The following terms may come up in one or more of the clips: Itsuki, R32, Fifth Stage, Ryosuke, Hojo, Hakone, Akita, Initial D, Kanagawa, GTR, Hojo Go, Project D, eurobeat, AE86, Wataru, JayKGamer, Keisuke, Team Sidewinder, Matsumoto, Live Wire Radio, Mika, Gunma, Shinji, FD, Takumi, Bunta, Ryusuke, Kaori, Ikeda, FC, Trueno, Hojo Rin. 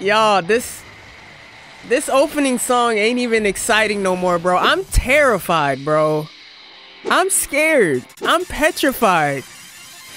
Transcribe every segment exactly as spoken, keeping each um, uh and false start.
Yo, this this opening song ain't even exciting no more, bro. I'm terrified, bro. I'm scared. I'm petrified.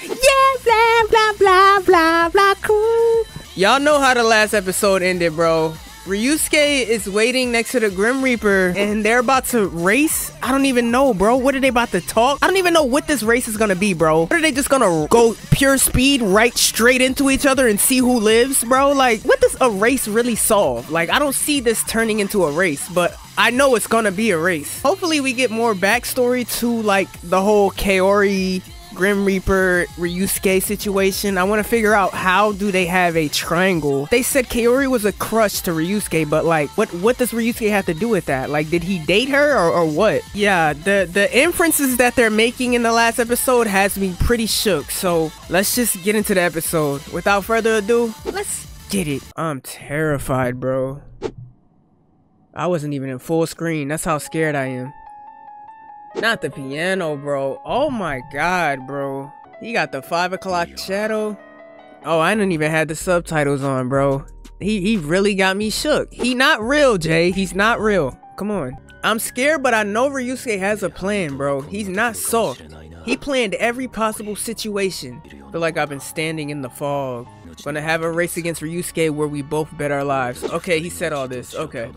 Yeah, blah, blah, blah, blah, blah, cool. Y'all know how the last episode ended, bro. Ryosuke is waiting next to the Grim Reaper, and they're about to race? I don't even know, bro. What are they about to talk? I don't even know what this race is gonna be, bro. What are they just gonna go pure speed right straight into each other and see who lives, bro? Like, what does a race really solve? Like, I don't see this turning into a race, but I know it's gonna be a race. Hopefully we get more backstory to, like, the whole Kaori, Grim Reaper, Ryosuke situation. I want to figure out how do they have a triangle. They said Kaori was a crush to Ryosuke, but like, what what does Ryosuke have to do with that? Like, did he date her or, or what? Yeah, the the inferences that they're making in the last episode has me pretty shook. So let's just get into the episode. Without further ado, let's get it. I'm terrified, bro. I wasn't even in full screen. That's how scared I am. Not the piano, bro. Oh my god, bro. He got the five o'clock shadow. Oh, I didn't even have the subtitles on, bro. He he really got me shook. He not real, Jay. He's not real. Come on. I'm scared, but I know Ryusuke has a plan, bro. He's not soft. He planned every possible situation. Feel like I've been standing in the fog. Gonna have a race against Ryusuke where we both bet our lives. Okay, he said all this. Okay.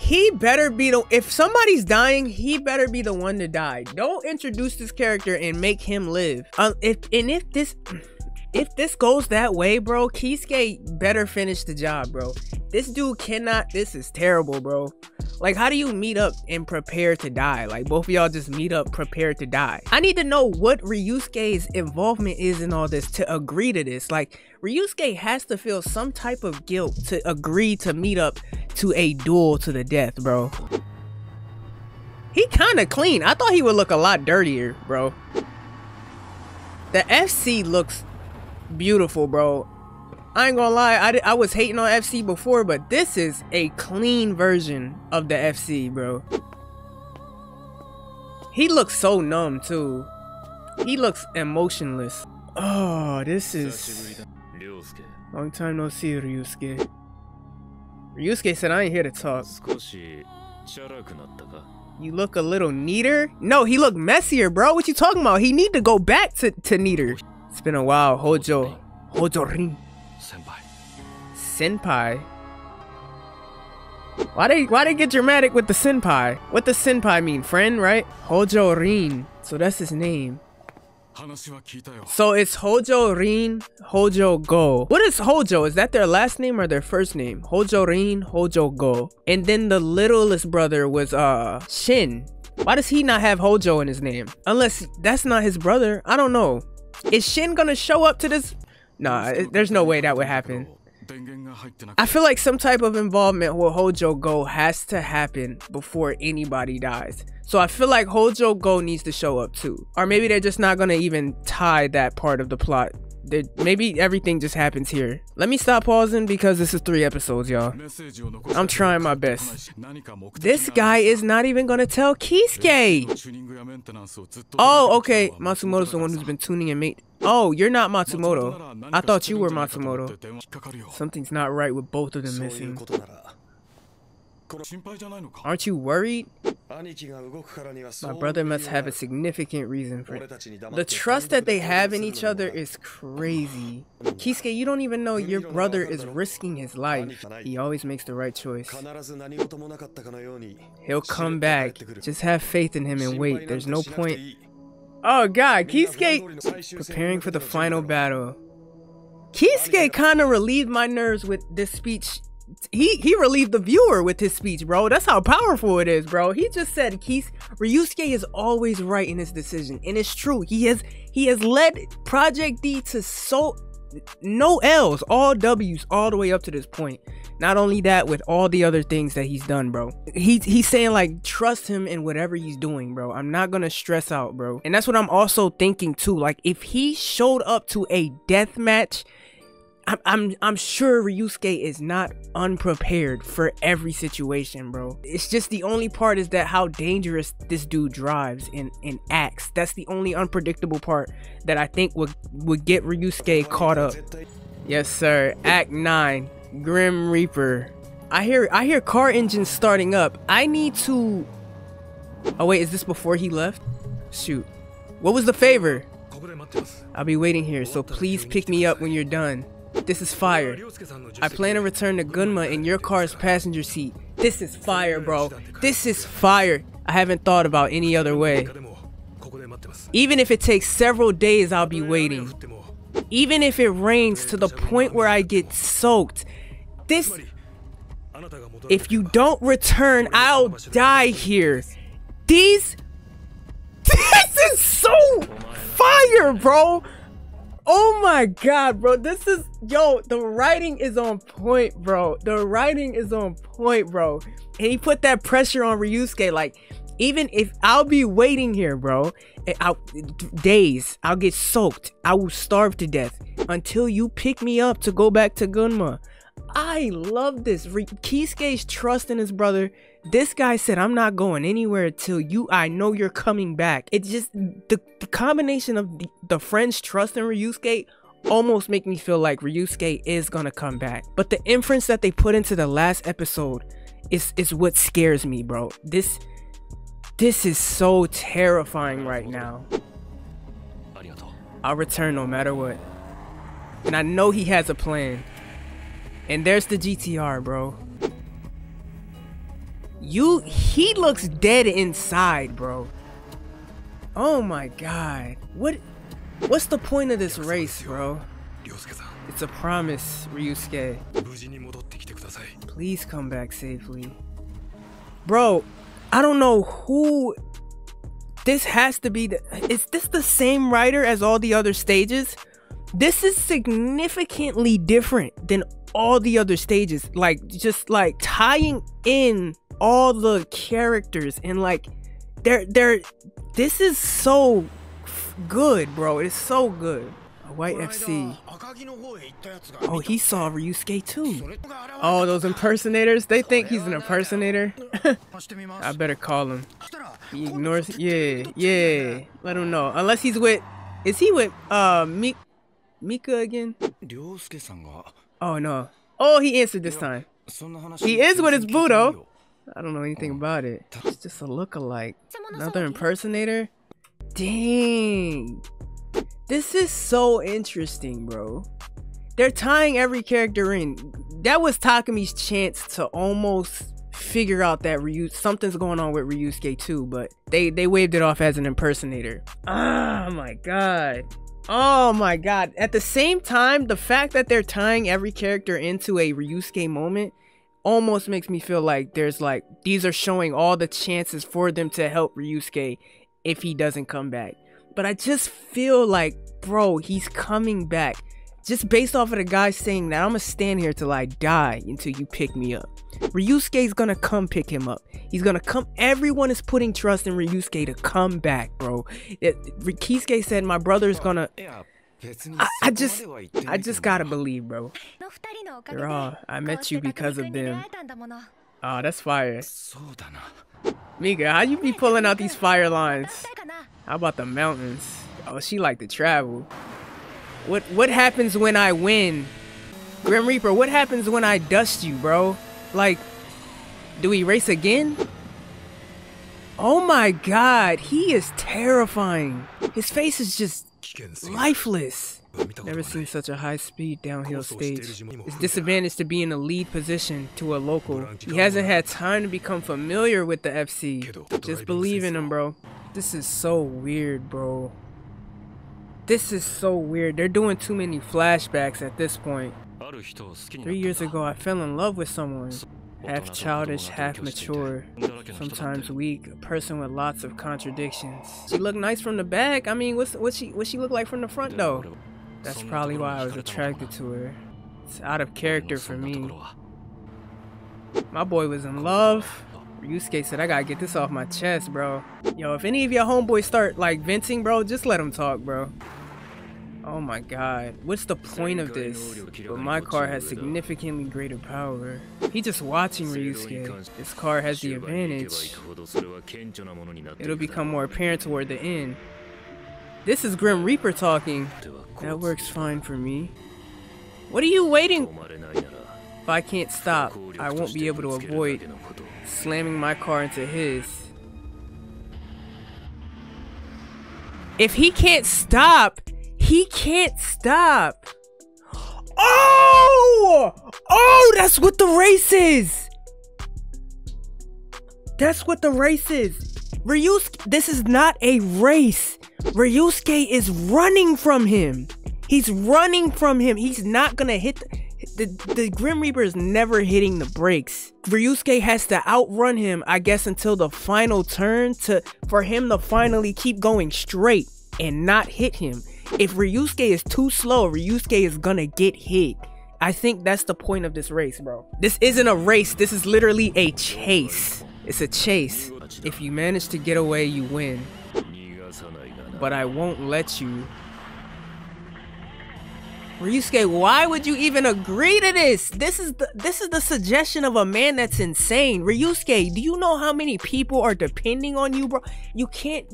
He better be the, if somebody's dying, he better be the one to die. Don't introduce this character and make him live. Uh, if and if this if this goes that way, bro, Keisuke better finish the job, bro. This dude cannot, this is terrible, bro. Like, how do you meet up and prepare to die? Like, both of y'all just meet up prepared to die. I need to know what Ryusuke's involvement is in all this to agree to this. Like, Ryosuke has to feel some type of guilt to agree to meet up to a duel to the death, bro. He kind of clean. I thought he would look a lot dirtier, bro. The F C looks beautiful, bro. I ain't gonna lie, I, I was hating on F C before, but this is a clean version of the F C, bro. He looks so numb, too. He looks emotionless. Oh, this is... Long time no see, Ryosuke. Ryosuke said, I ain't here to talk. You look a little neater? No, he looked messier, bro. What you talking about? He need to go back to, to neater. It's been a while. Hojo. Hojo Rin. Senpai. Senpai? Why they, why they get dramatic with the senpai? What does senpai mean? Friend, right? Hojo Rin. So that's his name. So it's Hojo Rin, Hojo Go. What is Hojo? Is that their last name or their first name? Hojo Rin, Hojo Go. And then the littlest brother was uh Shin. Why does he not have Hojo in his name? Unless that's not his brother. I don't know. Is Shin gonna show up to this? Nah, it, there's no way that would happen. I feel like some type of involvement with Hojo Go has to happen before anybody dies. So I feel like Hojo Go needs to show up too. Or maybe they're just not going to even tie that part of the plot. They're, maybe everything just happens here. Let me stop pausing because this is three episodes, y'all. I'm trying my best. This guy is not even going to tell Keisuke. Oh, okay. Matsumoto's the one who's been tuning and mate. Oh, you're not Matsumoto. I thought you were Matsumoto. Something's not right with both of them missing. Aren't you worried? My brother must have a significant reason for it. The trust that they have in each other is crazy. Keisuke, you don't even know your brother is risking his life. He always makes the right choice. He'll come back. Just have faith in him and wait. There's no point. Oh god, Keisuke! Preparing for the final battle. Keisuke kind of relieved my nerves with this speech. He he relieved the viewer with his speech, bro. That's how powerful it is, bro. He just said, Keith, Ryusuke is always right in his decision. And it's true. He has he has led Project D to so no L's, all W's, all the way up to this point. Not only that, with all the other things that he's done, bro. He, he's saying, like, trust him in whatever he's doing, bro. I'm not gonna stress out, bro. And that's what I'm also thinking, too. Like, if he showed up to a death match, I'm, I'm, I'm sure Ryosuke is not unprepared for every situation, bro. It's just the only part is that how dangerous this dude drives and, and acts. That's the only unpredictable part that I think would, would get Ryosuke caught up. Yes, sir. Act nine. Grim Reaper. I hear I hear car engines starting up. I need to... Oh wait, is this before he left? Shoot. What was the favor? I'll be waiting here, so please pick me up when you're done. This is fire. I plan to return to Gunma in your car's passenger seat. This is fire, bro. This is fire. I haven't thought about any other way. Even if it takes several days, I'll be waiting. Even if it rains to the point where I get soaked. This... If you don't return, I'll die here. These... This is so fire, bro. Oh my god, bro. This is... Yo, the writing is on point, bro. The writing is on point, bro. And he put that pressure on Ryosuke. Like, even if I'll be waiting here, bro. I'll, days. I'll get soaked. I will starve to death until you pick me up to go back to Gunma. I love this. Keisuke's trust in his brother. This guy said, I'm not going anywhere until you, I know you're coming back. It's just the, the combination of the, the friend's trust in Ryosuke almost make me feel like Ryosuke is going to come back. But the inference that they put into the last episode is, is what scares me, bro. This, this is so terrifying right now. I'll return no matter what. And I know he has a plan. And there's the G T R, bro. You, he looks dead inside, bro. Oh my god. What, what's the point of this race, bro? It's a promise, Ryosuke. Please come back safely. Bro, I don't know who... This has to be the... Is this the same writer as all the other stages? This is significantly different than all the other stages, like just like tying in all the characters and like they're they're this is so good, bro. It's so good. A white F C. Oh, he saw Ryosuke too. Oh, those impersonators, they think he's an impersonator. I better call him. He ignores. Yeah, yeah, let him know. Unless he's with, is he with uh Mi Mika again? Oh no. Oh, he answered this time. He is with his Budo. I don't know anything about it. It's just a lookalike. Another impersonator? Dang. This is so interesting, bro. They're tying every character in. That was Takumi's chance to almost figure out that Ryu something's going on with Ryosuke too, but they, they waved it off as an impersonator. Oh my god. Oh my god. At the same time, the fact that they're tying every character into a Ryosuke moment almost makes me feel like there's like, these are showing all the chances for them to help Ryosuke if he doesn't come back. But I just feel like, bro, he's coming back. Just based off of the guy saying that, I'm gonna stand here till I die until you pick me up. Ryusuke's gonna come pick him up. He's gonna come. Everyone is putting trust in Ryosuke to come back, bro. Keisuke said my brother's gonna. I, I just, I just gotta believe, bro. They're all, I met you because of them. Oh, that's fire. Mika, how you be pulling out these fire lines? How about the mountains? Oh, she like to travel. What what happens when I win? Grim Reaper, what happens when I dust you, bro? Like, do we race again? Oh my god, he is terrifying. His face is just lifeless. Never seen such a high-speed downhill stage. It's disadvantaged to be in a lead position to a local. He hasn't had time to become familiar with the F C. Just believe in him, bro. This is so weird, bro. This is so weird. They're doing too many flashbacks at this point. Three years ago, I fell in love with someone. Half childish, half mature. Sometimes weak. A person with lots of contradictions. She looked nice from the back. I mean, what's, what's she, what's she look like from the front, though? That's probably why I was attracted to her. It's out of character for me. My boy was in love. Ryosuke said, I gotta get this off my chest, bro. Yo, if any of your homeboys start, like, venting, bro, just let them talk, bro. Oh my god, what's the point of this? But my car has significantly greater power. He just watching Ryosuke. This car has the advantage. It'll become more apparent toward the end. This is Grim Reaper talking. That works fine for me. What are you waiting? If I can't stop, I won't be able to avoid slamming my car into his. If he can't stop, he can't stop. Oh! Oh, that's what the race is. That's what the race is. Ryusuke, this is not a race. Ryusuke is running from him. He's running from him. He's not going to hit. The, the, the Grim Reaper is never hitting the brakes. Ryusuke has to outrun him, I guess, until the final turn to for him to finally keep going straight and not hit him. If Ryusuke is too slow, Ryusuke is going to get hit. I think that's the point of this race, bro. This isn't a race. This is literally a chase. It's a chase. If you manage to get away, you win. But I won't let you. Ryusuke, why would you even agree to this? This is the, this is the suggestion of a man that's insane. Ryusuke, do you know how many people are depending on you, bro? You can't...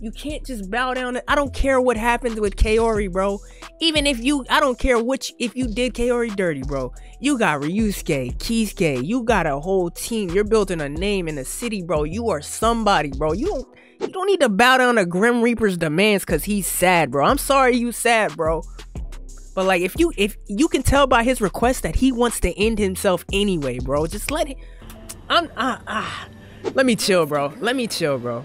You can't just bow down. I don't care what happened with Kaori, bro. Even if you, I don't care which, if you did Kaori dirty, bro. You got Ryusuke, Keisuke. You got a whole team. You're building a name in the city, bro. You are somebody, bro. You don't, you don't need to bow down to Grim Reaper's demands because he's sad, bro. I'm sorry you sad, bro. But like, if you, if you can tell by his request that he wants to end himself anyway, bro. Just let him. I'm. Ah, ah. Let me chill, bro. Let me chill, bro.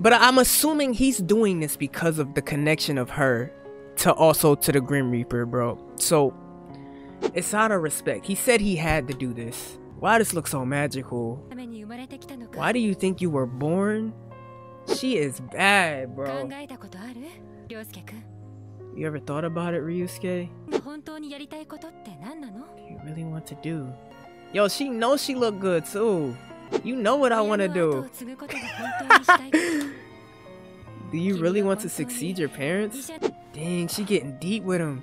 But I'm assuming he's doing this because of the connection of her to also to the Grim Reaper, bro. So it's out of respect. He said he had to do this. Why does this look so magical? Why do you think you were born? She is bad, bro. You ever thought about it, Ryusuke? What do you really want to do? Yo, she knows she look good too. You know what I want to do. Do you really want to succeed your parents? Dang, she getting deep with him.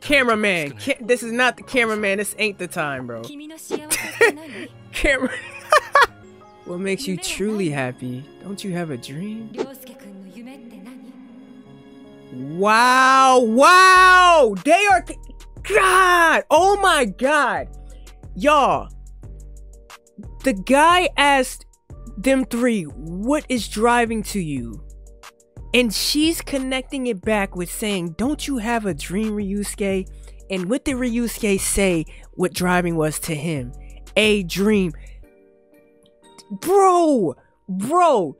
Cameraman. Ca this is not the cameraman. This ain't the time, bro. Camera. What makes you truly happy? Don't you have a dream? Wow. Wow. They are... God. Oh, my God. Y'all. The guy asked them three, what is driving to you? And she's connecting it back with saying, don't you have a dream, Ryusuke? And what did Ryusuke say what driving was to him? A dream. Bro, bro,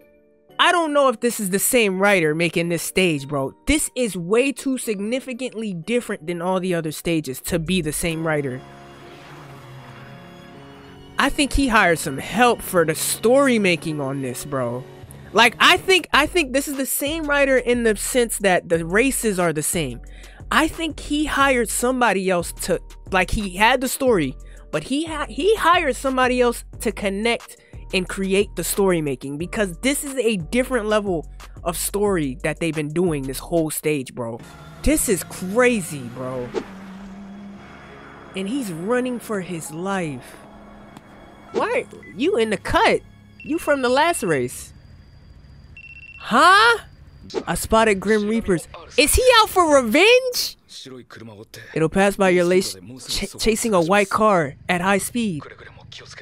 I don't know if this is the same writer making this stage, bro. This is way too significantly different than all the other stages to be the same writer. I think he hired some help for the story making on this, bro. Like, I think I think this is the same writer in the sense that the races are the same. I think he hired somebody else to, like, he had the story, but he ha he hired somebody else to connect and create the story making, because this is a different level of story that they've been doing this whole stage, bro. This is crazy, bro. And he's running for his life. Why you in the cut? You from the last race. Huh? I spotted Grim Reapers. Is he out for revenge? It'll pass by your lace ch chasing a white car at high speed.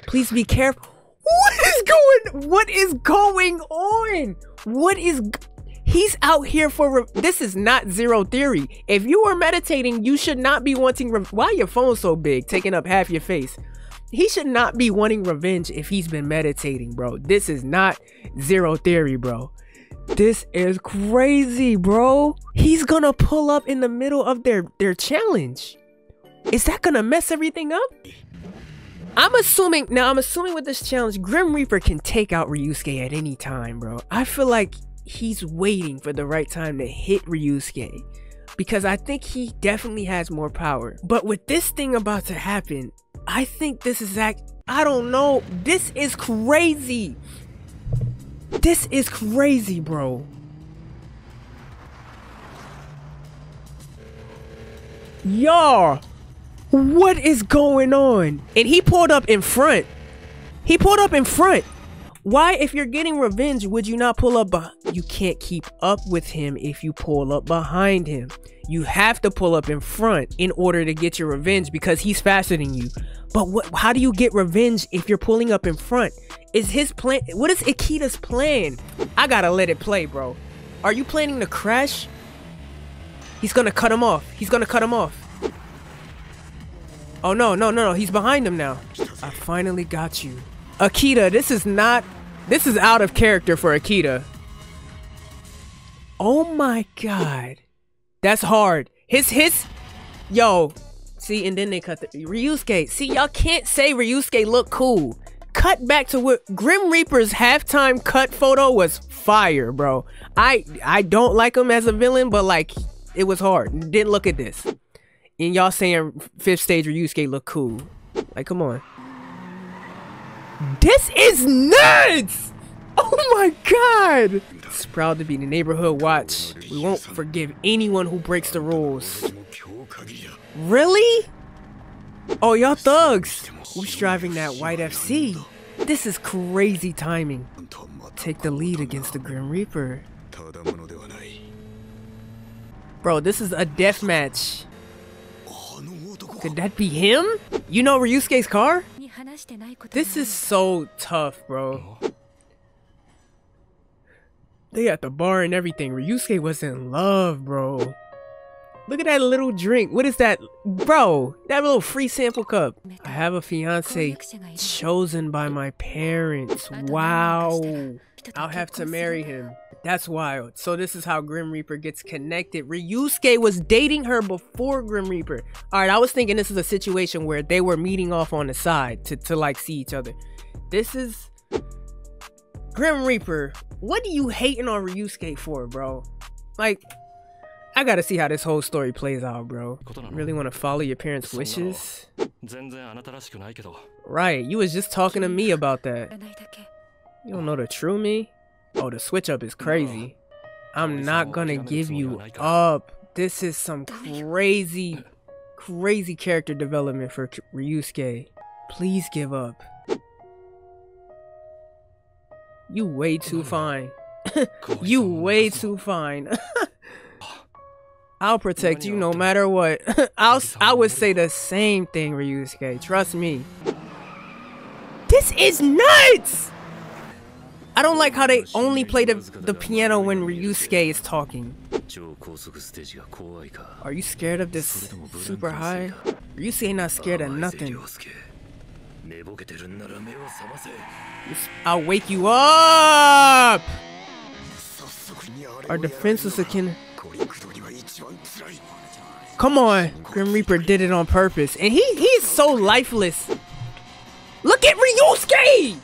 Please be careful. What is going What is going on? What is He's out here for re This is not zero theory. If you are meditating, you should not be wanting re Why your phone so big, taking up half your face? He should not be wanting revenge if he's been meditating, bro. This is not zero theory, bro. This is crazy, bro. He's gonna pull up in the middle of their, their challenge. Is that gonna mess everything up? I'm assuming, now I'm assuming with this challenge, Grim Reaper can take out Ryusuke at any time, bro. I feel like he's waiting for the right time to hit Ryusuke, because I think he definitely has more power. But with this thing about to happen, I think this is act. I don't know. This is crazy. This is crazy, bro. Y'all, what is going on? And he pulled up in front. He pulled up in front. Why, if you're getting revenge, would you not pull up behind? You can't keep up with him if you pull up behind him. You have to pull up in front in order to get your revenge because he's faster than you. But what, how do you get revenge if you're pulling up in front? Is his plan? What is Akita's plan? I gotta let it play, bro. Are you planning to crash? He's gonna cut him off. He's gonna cut him off. Oh, no, no, no, no. He's behind him now. I finally got you. Akita, this is not... This is out of character for Akita. Oh, my God. That's hard. His, his... Yo. See, and then they cut the... Ryosuke. See, y'all can't say Ryosuke look cool. Cut back to what... Grim Reaper's halftime cut photo was fire, bro. I, I don't like him as a villain, but, like, it was hard. Didn't look at this. And y'all saying Fifth Stage Ryosuke look cool. Like, come on. This is nuts! Oh my God! It's proud to be the neighborhood watch. We won't forgive anyone who breaks the rules. Really? Oh, y'all thugs! Who's driving that white F C? This is crazy timing. Take the lead against the Grim Reaper. Bro, this is a death match. Could that be him? You know Ryusuke's car? This is so tough, bro. They at the bar and everything. Ryosuke was in love, bro. Look at that little drink. What is that? Bro, that little free sample cup. I have a fiance chosen by my parents. Wow. I'll have to marry him. That's wild. So this is how Grim Reaper gets connected. Ryosuke was dating her before Grim Reaper. All right, I was thinking this is a situation where they were meeting off on the side to, to like see each other. This is... Grim Reaper, what are you hating on Ryosuke for, bro? Like, I gotta see how this whole story plays out, bro. Really want to follow your parents' wishes? Right, you was just talking to me about that. You don't know the true me? Oh, the switch up is crazy. I'm not gonna give you up. This is some crazy, crazy character development for Ryosuke. Please give up. You way too fine. You way too fine. I'll protect you no matter what. I'll, I would say the same thing, Ryosuke. Trust me. This is nuts! I don't like how they only play the, the piano when Ryosuke is talking. Are you scared of this super high? Ryosuke not scared of nothing. I'll wake you up! Our defense was akin... Come on! Grim Reaper did it on purpose. And he, he is so lifeless. Look at Ryosuke!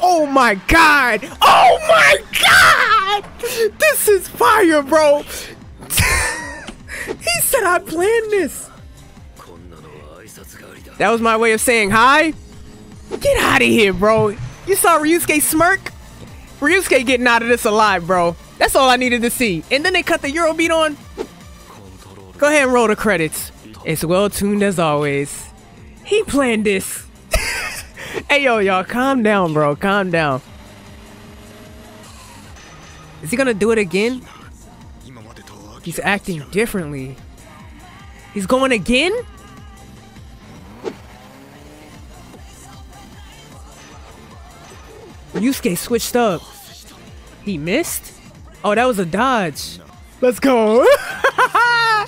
Oh my God! Oh my God! This is fire, bro! He said I planned this! That was my way of saying hi? Get out of here, bro! You saw Ryosuke smirk? Ryosuke getting out of this alive, bro. That's all I needed to see. And then they cut the Eurobeat on. Go ahead and roll the credits. It's well tuned as always. He planned this. Hey, yo, y'all, calm down, bro. Calm down. Is he gonna do it again? He's acting differently. He's going again? Ryosuke switched up. He missed? Oh, that was a dodge. Let's go.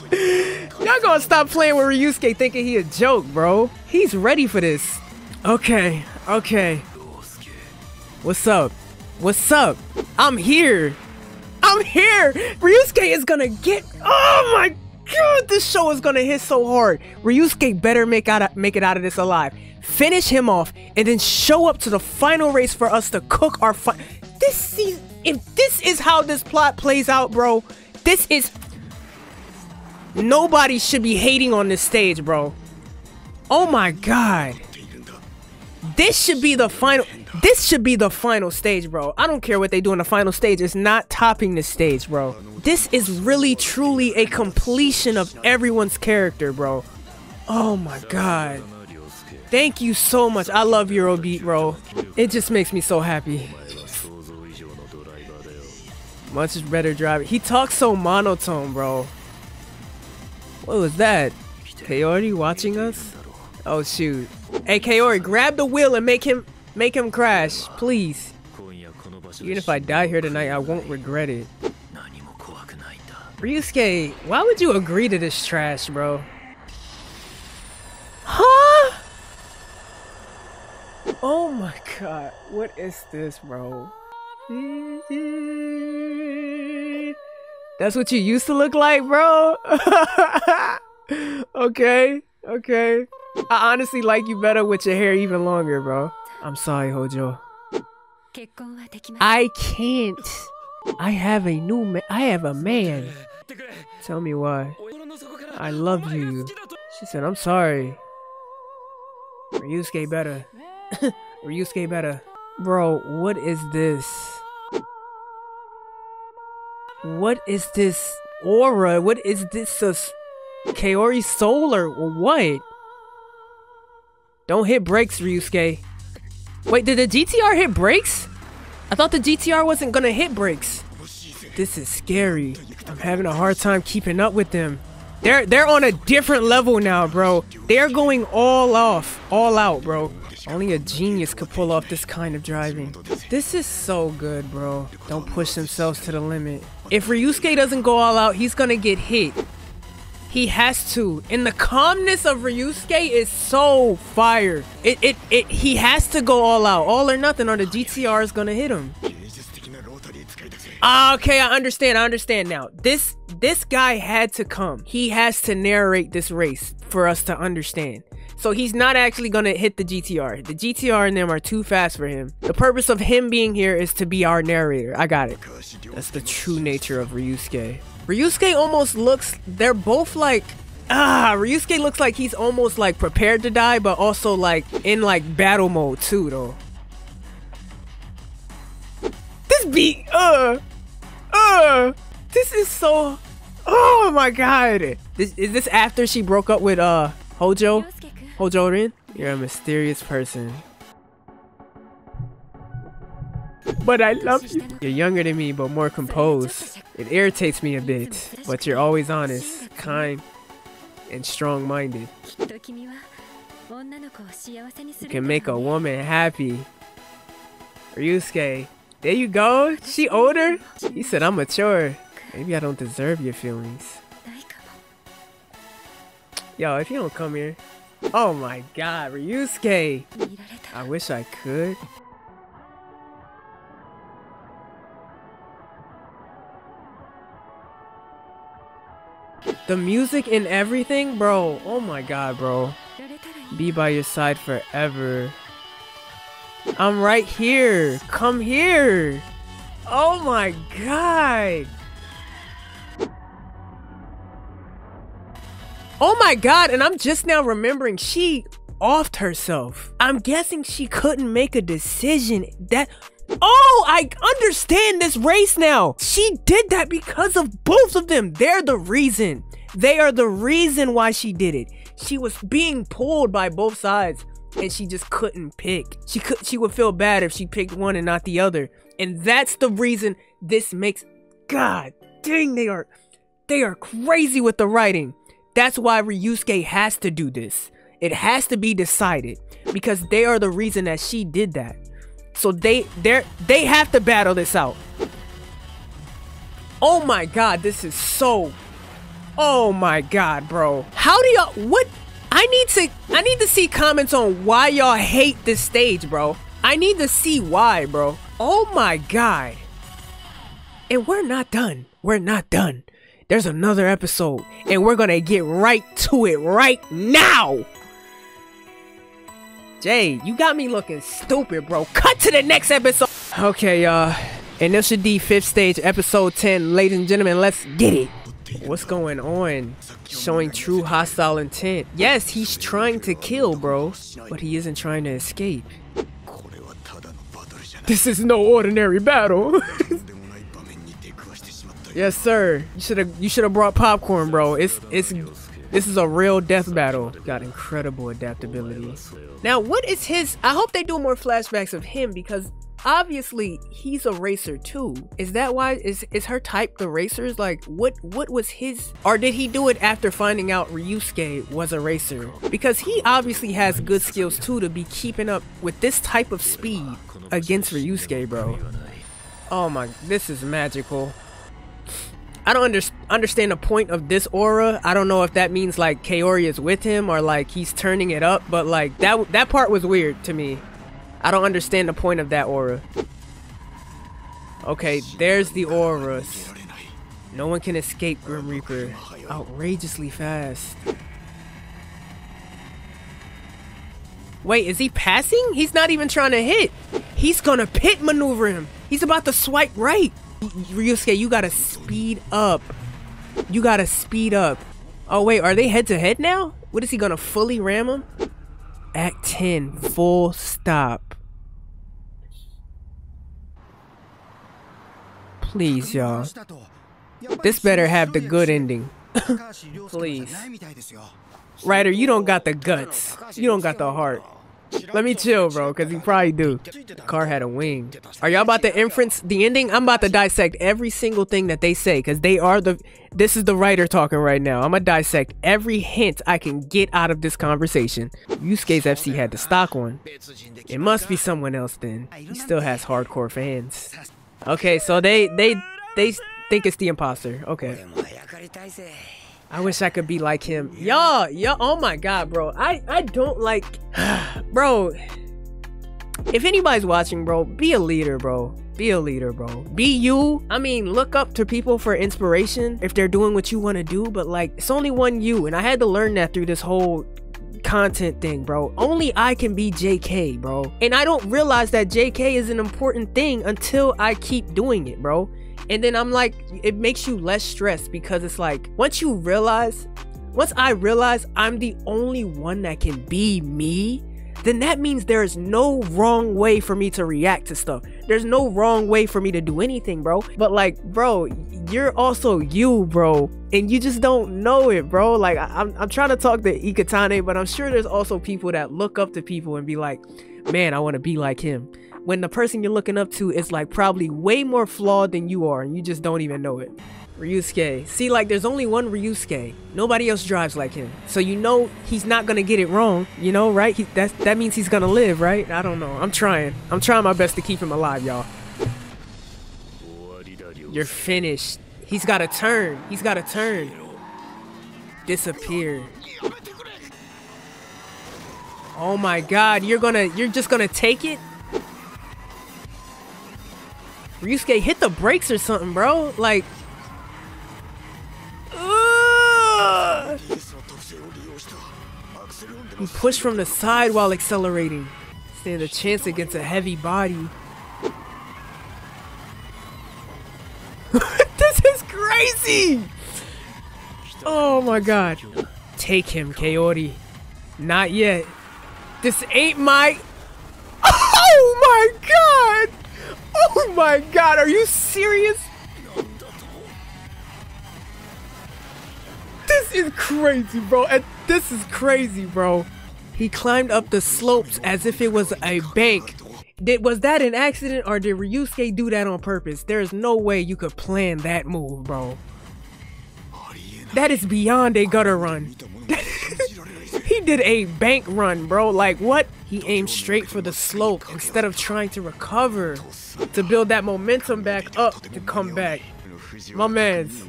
Y'all gonna stop playing with Ryosuke thinking he a joke, bro. He's ready for this. Okay, okay. What's up? What's up? I'm here. I'm here. Ryosuke is gonna get... Oh my God, this show is gonna hit so hard. Ryosuke better make out of, make it out of this alive. Finish him off and then show up to the final race for us to cook our fi... This season, if this is how this plot plays out, bro, this is... Nobody should be hating on this stage, bro. Oh my God. This should be the final. This should be the final stage, bro. I don't care what they do in the final stage. It's not topping this stage, bro. This is really, truly a completion of everyone's character, bro. Oh my God. Thank you so much. I love Eurobeat, bro. It just makes me so happy. Much better driver. He talks so monotone, bro. What was that? Kaori watching us? Oh shoot. Hey Kaori, grab the wheel and make him make him crash, please. Even if I die here tonight, I won't regret it. Ryosuke, why would you agree to this trash, bro? Huh? Oh my god, what is this, bro? That's what you used to look like, bro? Okay, okay. I honestly like you better with your hair even longer, bro. I'm sorry, Hojo. I can't. I have a new man. I have a man. Tell me why. I love you. She said, I'm sorry. Ryusuke better. Ryusuke better. Bro, what is this? What is this aura? What is this? Uh, Kaori solar or what? Don't hit brakes, Ryusuke. Wait, did the G T R hit brakes? I thought the G T R wasn't gonna hit brakes. This is scary. I'm having a hard time keeping up with them. They're they're on a different level now, bro. They're going all off, all out, bro. Only a genius could pull off this kind of driving. This is so good, bro. Don't push themselves to the limit. If Ryusuke doesn't go all out, he's gonna get hit. He has to. And the calmness of Ryusuke is so fire. It, it, it, he has to go all out. All or nothing or the G T R is gonna hit him. Okay, I understand. I understand now. This, this guy had to come. He has to narrate this race for us to understand. So he's not actually gonna hit the G T R. The G T R and them are too fast for him. The purpose of him being here is to be our narrator. I got it. That's the true nature of Ryusuke. Ryusuke almost looks, they're both like, ah, Ryusuke looks like he's almost like prepared to die, but also like in like battle mode too though. This beat, uh, uh, this is so, oh my god. This, is this after she broke up with uh Hojo? Hojo Rin? You're a mysterious person. But I love you. You're younger than me, but more composed. It irritates me a bit, but you're always honest, kind, and strong-minded. You can make a woman happy. Ryusuke, there you go. She older? He said I'm mature. Maybe I don't deserve your feelings. Yo, if you don't come here. Oh my god, Ryusuke. I wish I could. The music and everything, bro. Oh my god, bro. Be by your side forever. I'm right here. Come here. Oh my god. Oh my god, and I'm just now remembering she offed herself. I'm guessing she couldn't make a decision that... Oh, I understand this race now. She did that because of both of them. They're the reason. They are the reason why she did it. She was being pulled by both sides and she just couldn't pick. She could, she would feel bad if she picked one and not the other. And that's the reason this makes... God dang, they are, they are crazy with the writing. That's why Ryusuke has to do this. It has to be decided because they are the reason that she did that. So they they they have to battle this out. Oh my god, this is so... Oh my god, bro. How do y'all... What? I need to I need to see comments on why y'all hate this stage, bro. I need to see why, bro. Oh my god. And we're not done. We're not done. There's another episode and we're gonna get right to it right now. Jay, you got me looking stupid, bro. Cut to the next episode. Okay, y'all. Uh, Initial D, Fifth Stage, Episode ten. Ladies and gentlemen, let's get it. What's going on? Showing true hostile intent. Yes, he's trying to kill, bro. But he isn't trying to escape. This is no ordinary battle. Yes, sir. You should have you should have brought popcorn, bro. It's it's This is a real death battle. Got incredible adaptability. Now, what is his... I hope they do more flashbacks of him, because obviously he's a racer too. Is that why? Is is her type the racers? Like, what what was his... Or did he do it after finding out Ryosuke was a racer? Because he obviously has good skills too to be keeping up with this type of speed against Ryosuke, bro. Oh my... This is magical. I don't under, understand the point of this aura. I don't know if that means like Kaori is with him or like he's turning it up, but like that that part was weird to me. I don't understand the point of that aura. Okay, there's the auras. No one can escape Grim Reaper. Outrageously fast. Wait, is he passing? He's not even trying to hit. He's gonna pit maneuver him. He's about to swipe right. Ryosuke, you gotta speed up. You gotta speed up. Oh wait, are they head to head now? What is he gonna fully ram him? Act ten, full stop. Please, y'all. This better have the good ending. Please. Ryder, you don't got the guts. You don't got the heart. Let me chill, bro, because he probably do. The car had a wing. Are y'all about to inference the ending? I'm about to dissect every single thing that they say, because they are the... This is the writer talking right now. I'm going to dissect every hint I can get out of this conversation. Yusuke's F C had the stock one. It must be someone else then. He still has hardcore fans. Okay, so they, they, they think it's the imposter. Okay. I wish I could be like him. Y'all, y'all, oh my god, bro. I, I don't like... Bro, if anybody's watching, bro, be a leader, bro. Be a leader, bro. Be you. I mean, look up to people for inspiration if they're doing what you want to do, but like, it's only one you. And I had to learn that through this whole content thing, bro. Only I can be J K, bro. And I don't realize that J K is an important thing until I keep doing it, bro. And then I'm like, it makes you less stressed, because it's like, once you realize, once I realize I'm the only one that can be me, then that means there is no wrong way for me to react to stuff. There's no wrong way for me to do anything, bro. But like, bro, you're also you, bro. And you just don't know it, bro. Like, I'm, I'm trying to talk to Ikeda, but I'm sure there's also people that look up to people and be like, man, I want to be like him. When the person you're looking up to is like probably way more flawed than you are and you just don't even know it. Ryosuke. See, like, there's only one Ryosuke. Nobody else drives like him. So you know he's not gonna get it wrong, you know, right? He, that's, that means he's gonna live, right? I don't know. I'm trying. I'm trying my best to keep him alive, y'all. You're finished. He's got a turn. He's got a turn. Disappear. Oh my god, you're gonna, you're just gonna take it? Ryosuke, hit the brakes or something, bro. Like, uh, he pushed from the side while accelerating. Stand a chance against a heavy body. This is crazy. Oh my god. Take him, Kaori. Not yet. This ain't my... Oh my god. Oh my god, are you serious? This is crazy, bro. This is crazy, bro. He climbed up the slopes as if it was a bank. Did, was that an accident or did Ryosuke do that on purpose? There is no way you could plan that move, bro. That is beyond a gutter run. He did a bank run, bro. Like, what? He aimed straight for the slope instead of trying to recover to build that momentum back up to come back. My man's.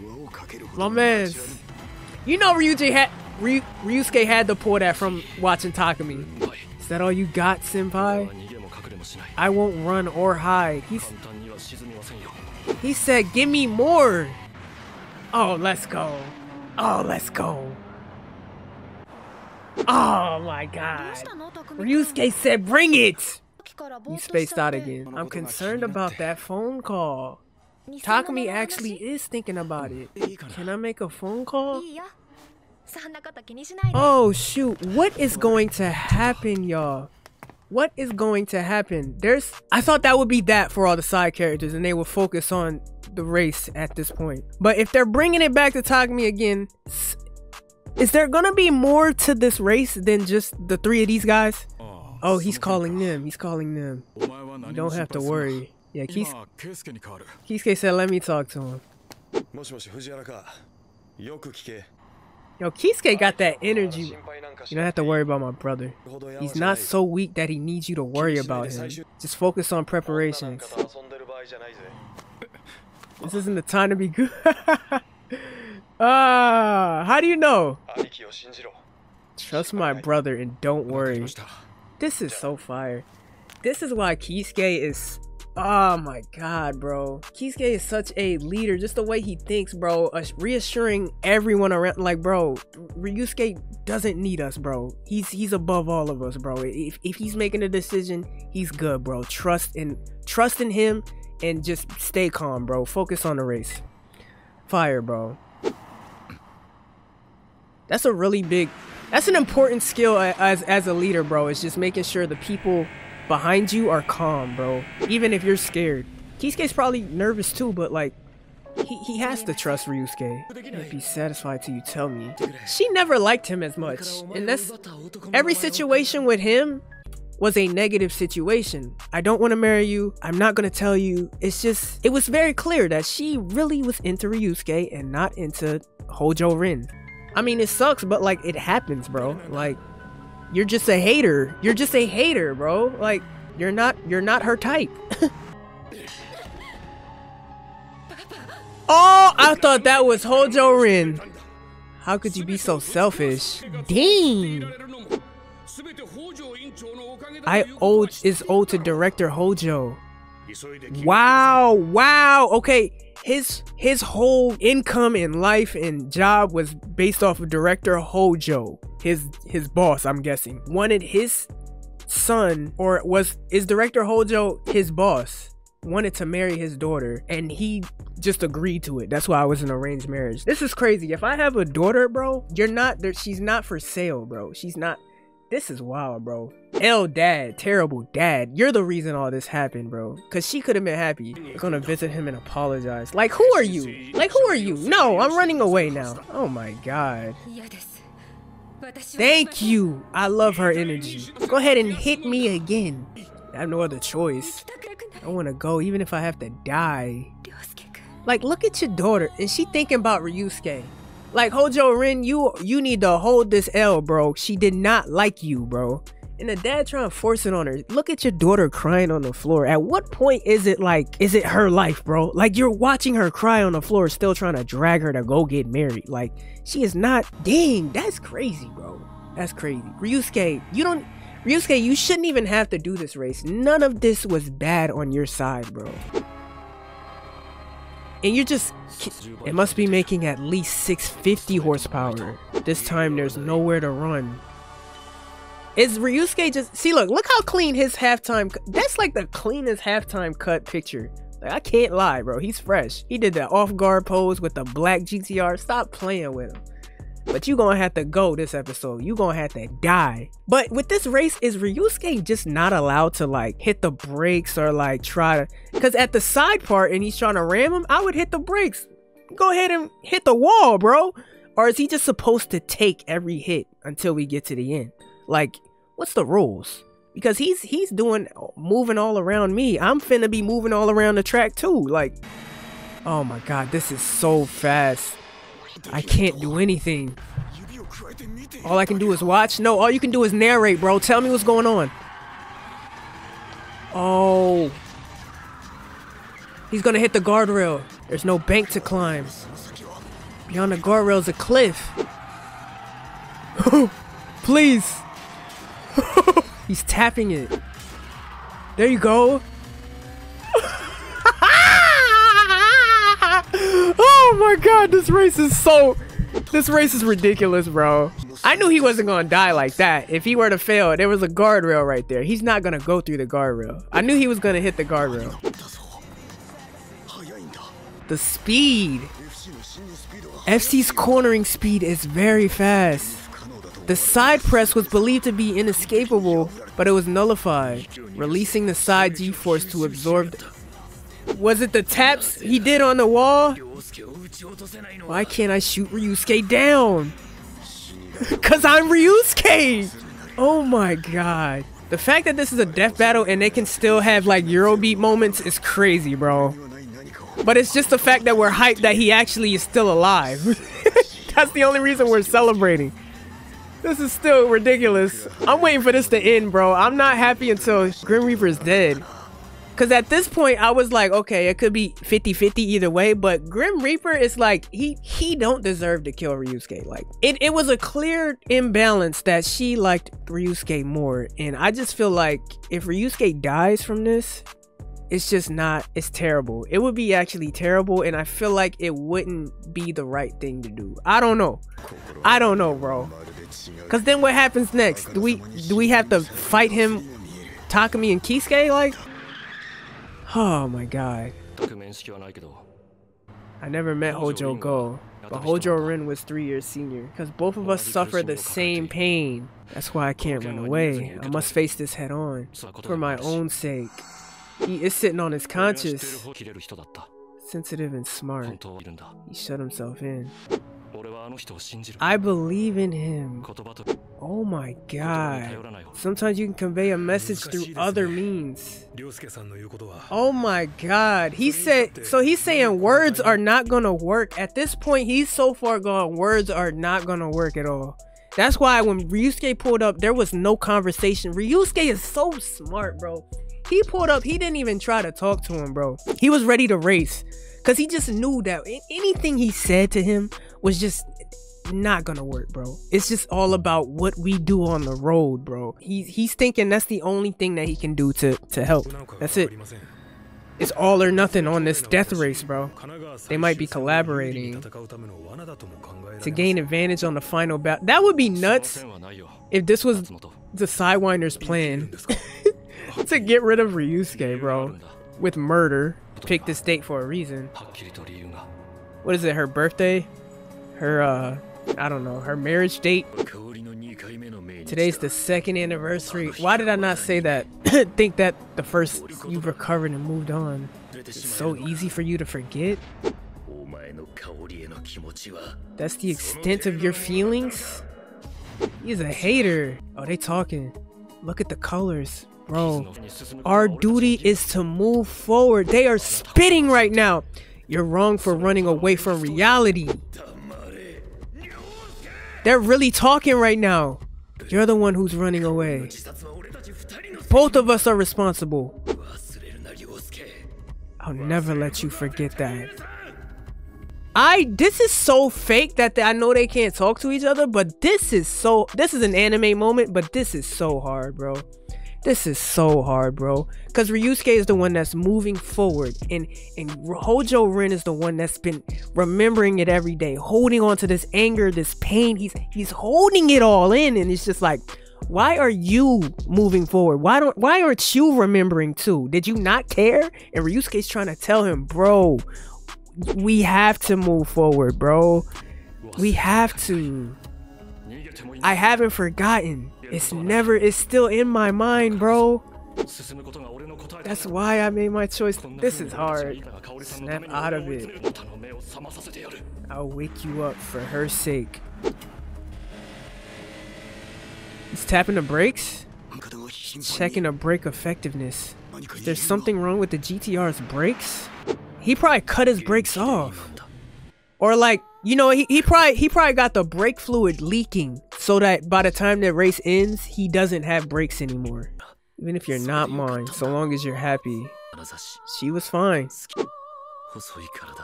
My man's. You know Ryuji had, Ry, Ryosuke had to pull that from watching Takumi. Is that all you got, senpai? I won't run or hide. He's, he said, give me more. Oh, let's go. Oh, let's go. Oh my god. Ryosuke said bring it! You spaced out again. I'm concerned about that phone call. Takumi actually is thinking about it. Can I make a phone call? Oh shoot, what is going to happen, y'all? What is going to happen? There's... I thought that would be that for all the side characters and they would focus on the race at this point. But if they're bringing it back to Takumi again... Is there gonna be more to this race than just the three of these guys? Oh, he's calling them. He's calling them. You don't have to worry. Yeah, Keis Keisuke said, let me talk to him. Yo, Keisuke got that energy. You don't have to worry about my brother. He's not so weak that he needs you to worry about him. Just focus on preparations. This isn't the time to be good. Ah, uh, how do you know? Trust my brother and don't worry. This is so fire. This is why Keisuke is... Oh my god, bro. Keisuke is such a leader. Just the way he thinks, bro. Uh, reassuring everyone around. Like, bro, Ryusuke doesn't need us, bro. He's he's above all of us, bro. If, if he's making a decision, he's good, bro. Trust in, trust in him and just stay calm, bro. Focus on the race. Fire, bro. That's a really big... That's an important skill as, as a leader, bro. It's just making sure the people... behind you are calm, bro, even if you're scared. Keisuke's probably nervous too, but like he, he has to trust Ryusuke. I'd be satisfied till you tell me. She never liked him as much, and that's every situation with him was a negative situation. I don't want to marry you, I'm not gonna tell you. It's just, it was very clear that she really was into Ryusuke and not into Hojo Rin. I mean, it sucks, but like it happens, bro. Like, you're just a hater. You're just a hater, bro. Like, you're not you're not her type. Oh, I thought that was Hojo Rin. How could you be so selfish? Dang. I owe is owed to director Hojo. Wow, wow. Okay, his his whole income in life and job was based off of director Hojo. His his boss, I'm guessing, wanted his son, or was is director Hojo his boss, wanted to marry his daughter, and he just agreed to it. That's why I was an arranged marriage. This is crazy. If I have a daughter, bro, you're not there. She's not for sale, bro. She's not. This is wild, bro. L dad, terrible dad. You're the reason all this happened, bro. Cause she could have been happy. I'm gonna visit him and apologize. Like, who are you? Like, who are you? No, I'm running away now. Oh my god. Thank you. I love her energy. Go ahead and hit me again. I have no other choice. I want to go even if I have to die. Like, look at your daughter. And she thinking about Ryusuke. Like, Hojo Rin, you you need to hold this L, bro. She did not like you, bro. And the dad trying to force it on her. Look at your daughter crying on the floor. At what point is it like, is it her life, bro? Like, you're watching her cry on the floor, still trying to drag her to go get married. Like, she is not. Dang, that's crazy, bro. That's crazy. Ryusuke, you don't. Ryusuke, you shouldn't even have to do this race. None of this was bad on your side, bro. And you're just, it must be making at least six hundred fifty horsepower. This time there's nowhere to run. Is Ryusuke just, see, look, look how clean his halftime, that's like the cleanest halftime cut picture. Like, I can't lie, bro, he's fresh. He did that off guard pose with the black G T R. Stop playing with him. But you gonna have to go this episode. You gonna have to die. But with this race, is Ryusuke just not allowed to like hit the brakes or like try to, because at the side part and he's trying to ram him, I would hit the brakes. Go ahead and hit the wall, bro. Or is he just supposed to take every hit until we get to the end? Like, what's the rules? Because he's he's doing moving all around me. I'm finna be moving all around the track too. Like, oh my god, this is so fast. I can't do anything. All I can do is watch. No, all you can do is narrate, bro. Tell me what's going on. Oh, he's gonna hit the guardrail. There's no bank to climb. Beyond the guardrail is a cliff. Please. He's tapping it. There you go. Oh my god, this race is so... This race is ridiculous, bro. I knew he wasn't gonna die like that. If he were to fail, there was a guardrail right there. He's not gonna go through the guardrail. I knew he was gonna hit the guardrail. The speed. F C's cornering speed is very fast. The side press was believed to be inescapable, but it was nullified, releasing the side G-force to absorb... Was it the taps he did on the wall? Why can't I shoot Ryusuke down? Cause I'm Ryosuke! Oh my god. The fact that this is a death battle and they can still have like Eurobeat moments is crazy, bro. But it's just the fact that we're hyped that he actually is still alive. That's the only reason we're celebrating. This is still ridiculous. I'm waiting for this to end, bro. I'm not happy until Grim Reaper is dead. Because at this point, I was like, okay, it could be fifty fifty either way. But Grim Reaper is like, he he don't deserve to kill Ryosuke. Like, it, it was a clear imbalance that she liked Ryosuke more. And I just feel like if Ryosuke dies from this, it's just not, it's terrible. It would be actually terrible. And I feel like it wouldn't be the right thing to do. I don't know. I don't know, bro. Because then what happens next? Do we, do we have to fight him, Takumi and Keisuke, like? Oh my god. I never met Hojo Go, but Hojo Rin was three years senior. Because both of us suffer the same pain. That's why I can't run away. I must face this head on. For my own sake. He is sitting on his conscience. Sensitive and smart. He shut himself in. I believe in him. Oh my god. Sometimes you can convey a message through other means. Oh my god. He said, so he's saying words are not gonna work. At this point, he's so far gone, words are not gonna work at all. That's why when Ryosuke pulled up, there was no conversation. Ryosuke is so smart, bro. He pulled up, he didn't even try to talk to him, bro. He was ready to race. Because he just knew that anything he said to him was just not gonna work, bro. It's just all about what we do on the road, bro. He's, he's thinking that's the only thing that he can do to, to help. That's it. It's all or nothing on this death race, bro. They might be collaborating to gain advantage on the final battle. That would be nuts if this was the Sidewinder's plan to get rid of Ryosuke, bro, with murder. Pick this date for a reason. What is it, her birthday? Her, uh, I don't know, her marriage date? Today's the second anniversary. Why did I not say that? Think that the first you've recovered and moved on. It's so easy for you to forget? That's the extent of your feelings? He's a hater. Oh, they talking. Look at the colors. Bro, our duty is to move forward. They are spitting right now. You're wrong for running away from reality. They're really talking right now. You're the one who's running away. Both of us are responsible. I'll never let you forget that. I, this is so fake that they, I know they can't talk to each other, but this is so, this is an anime moment, but this is so hard, bro. This is so hard, bro. Because Ryosuke is the one that's moving forward. And, and Hojo Rin is the one that's been remembering it every day. Holding on to this anger, this pain. He's, he's holding it all in. And it's just like, why are you moving forward? Why, don't, why aren't you remembering too? Did you not care? And Ryusuke's trying to tell him, bro, we have to move forward, bro. We have to. I haven't forgotten. It's never, it's still in my mind, bro. That's why I made my choice. This is hard. Snap out of it. I'll wake you up for her sake. He's tapping the brakes? Checking the brake effectiveness. Is there something wrong with the G T R's brakes? He probably cut his brakes off. Or like, you know, he, he probably he probably got the brake fluid leaking so that by the time the race ends, he doesn't have brakes anymore. Even if you're not mine, so long as you're happy. She was fine.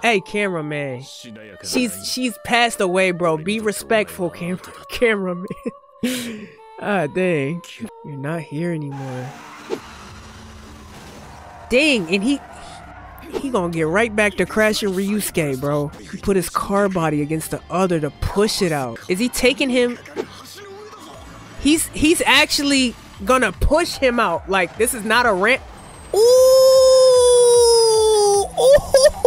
Hey, cameraman. She's she's passed away, bro. Be respectful, cam cameraman. Ah, dang. You're not here anymore. Dang, and he... He gonna get right back to crashing Ryosuke, bro. He put his car body against the other to push it out. Is he taking him? He's he's actually gonna push him out. Like, this is not a ramp. Ooh! Ooh!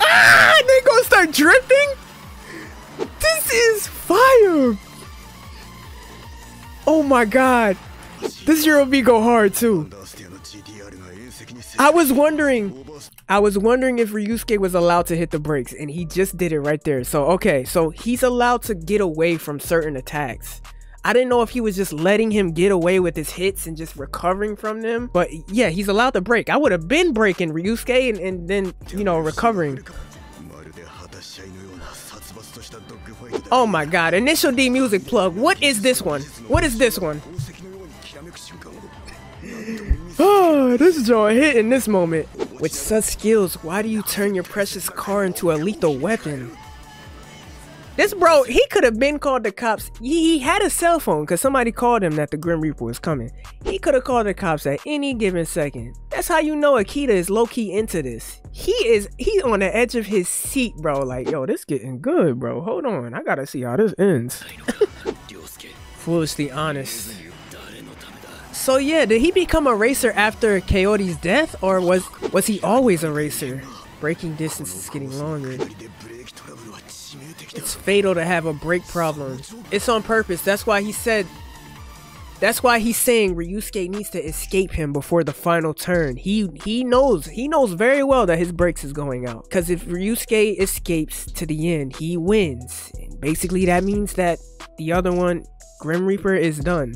Ah! They gonna start drifting? This is fire! Oh my god, this Eurobeat go hard too. I was wondering, I was wondering if Ryosuke was allowed to hit the brakes, and he just did it right there. So okay, so he's allowed to get away from certain attacks. I didn't know if he was just letting him get away with his hits and just recovering from them, but yeah, he's allowed to break. I would have been breaking Ryosuke and, and then, you know, recovering. Oh my god, Initial D music plug. What is this one? What is this one? Oh, this joint hit in this moment. With such skills, why do you turn your precious car into a lethal weapon? This bro, he could have been called the cops. He, he had a cell phone because somebody called him that the Grim Reaper was coming. He could have called the cops at any given second. That's how you know Akita is low-key into this. He is, he on the edge of his seat, bro. Like, yo, this getting good, bro. Hold on. I got to see how this ends. Foolishly honest. So yeah, did he become a racer after Kaori's death, or was, was he always a racer? Braking distance is getting longer. It's fatal to have a brake problem. It's on purpose. That's why he said, that's why he's saying Ryosuke needs to escape him before the final turn. He he knows, he knows very well that his brakes is going out. Because if Ryosuke escapes to the end, he wins. And basically that means that the other one, Grim Reaper, is done.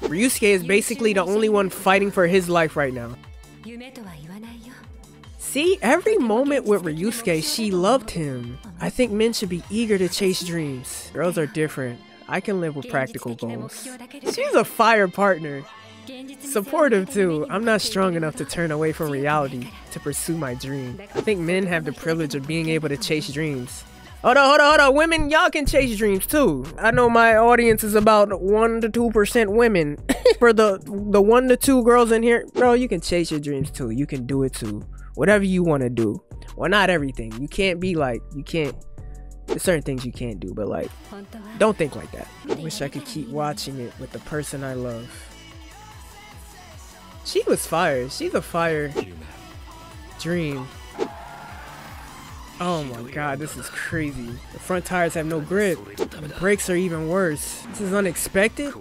Ryosuke is basically the only one fighting for his life right now. See, every moment with Ryosuke, she loved him. I think men should be eager to chase dreams. Girls are different. I can live with practical goals. She's a fire partner. Supportive too. I'm not strong enough to turn away from reality to pursue my dream. I think men have the privilege of being able to chase dreams. Hold on, hold on, hold on. Women, y'all can chase dreams too. I know my audience is about one to two percent women. For the the one to two girls in here, bro, you can chase your dreams too. You can do it too. Whatever you want to do. Well, not everything. You can't be like, you can't. There's certain things you can't do, but like, don't think like that. I wish I could keep watching it with the person I love. She was fire. She's a fire dream. Oh my god, this is crazy. The front tires have no grip. The brakes are even worse. This is unexpected.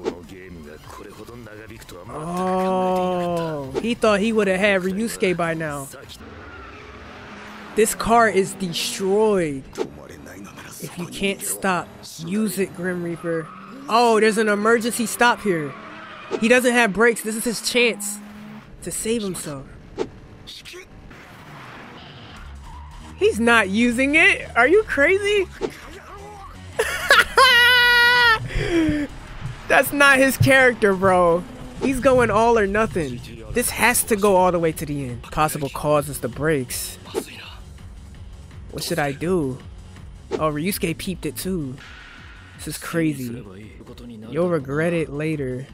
Oh, he thought he would have had Ryosuke by now. This car is destroyed. If you can't stop, use it, Grim Reaper. Oh, there's an emergency stop here. He doesn't have brakes. This is his chance to save himself. He's not using it. Are you crazy? That's not his character, bro. He's going all or nothing. This has to go all the way to the end. Possible causes the brakes. What should I do? Oh, Ryosuke peeped it too. This is crazy. You'll regret it later.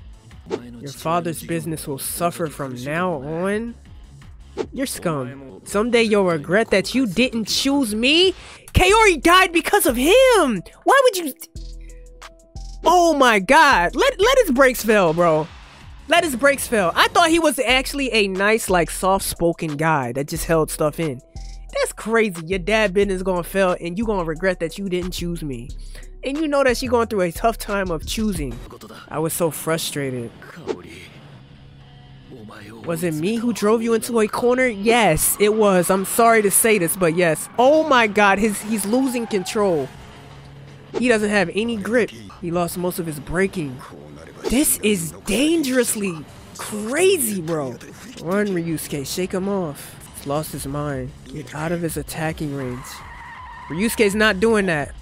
Your father's business will suffer from now on. You're scum. Someday you'll regret that you didn't choose me. Kaori died because of him. Why would you? Oh my god. Let let his brakes fail, bro. Let his brakes fail. I thought he was actually a nice, like, soft-spoken guy that just held stuff in. That's crazy. Your dad business gonna fail and you gonna regret that you didn't choose me. And you know that she going through a tough time of choosing. I was so frustrated. Was it me who drove you into a corner? Yes, it was. I'm sorry to say this, but yes. Oh my god, his, he's losing control. He doesn't have any grip. He lost most of his braking. This is dangerously crazy, bro. Run, Ryosuke. Shake him off. He's lost his mind. Get out of his attacking range. Ryusuke's not doing that.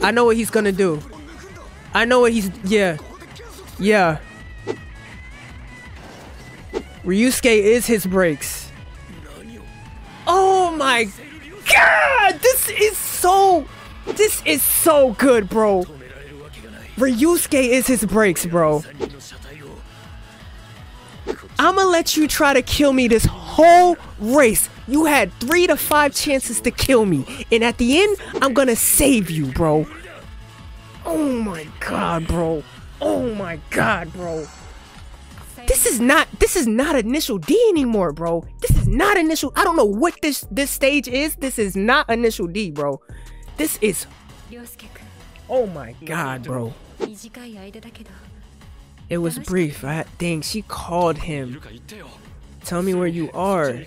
I know what he's gonna do. I know what he's... Yeah. Yeah. Ryosuke is his brakes. Oh my god! This is so... This is so good, bro. Ryosuke is his brakes, bro. I'ma let you try to kill me this whole race. You had three to five chances to kill me. And at the end, I'm gonna save you, bro. Oh my god, bro. Oh my god, bro. This is not, this is not Initial D anymore, bro. This is not Initial. I don't know what this this stage is. This is not Initial D, bro. This is. Oh my god, bro. It was brief. I, dang, she called him. Tell me where you are.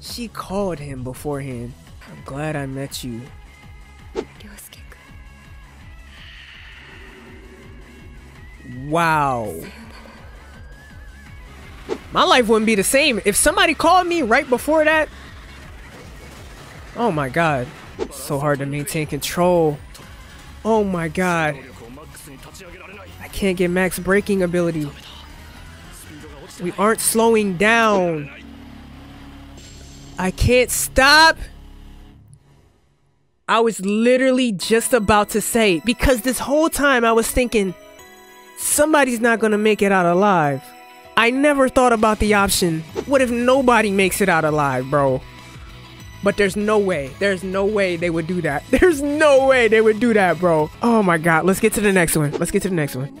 She called him beforehand. I'm glad I met you. Wow. My life wouldn't be the same if somebody called me right before that. Oh my god. It's so hard to maintain control. Oh my god. I can't get max braking ability. We aren't slowing down. I can't stop. I was literally just about to say, because this whole time I was thinking, somebody's not gonna make it out alive. I never thought about the option. What if nobody makes it out alive, bro? But there's no way. There's no way they would do that. There's no way they would do that, bro. Oh my god. Let's get to the next one. Let's get to the next one.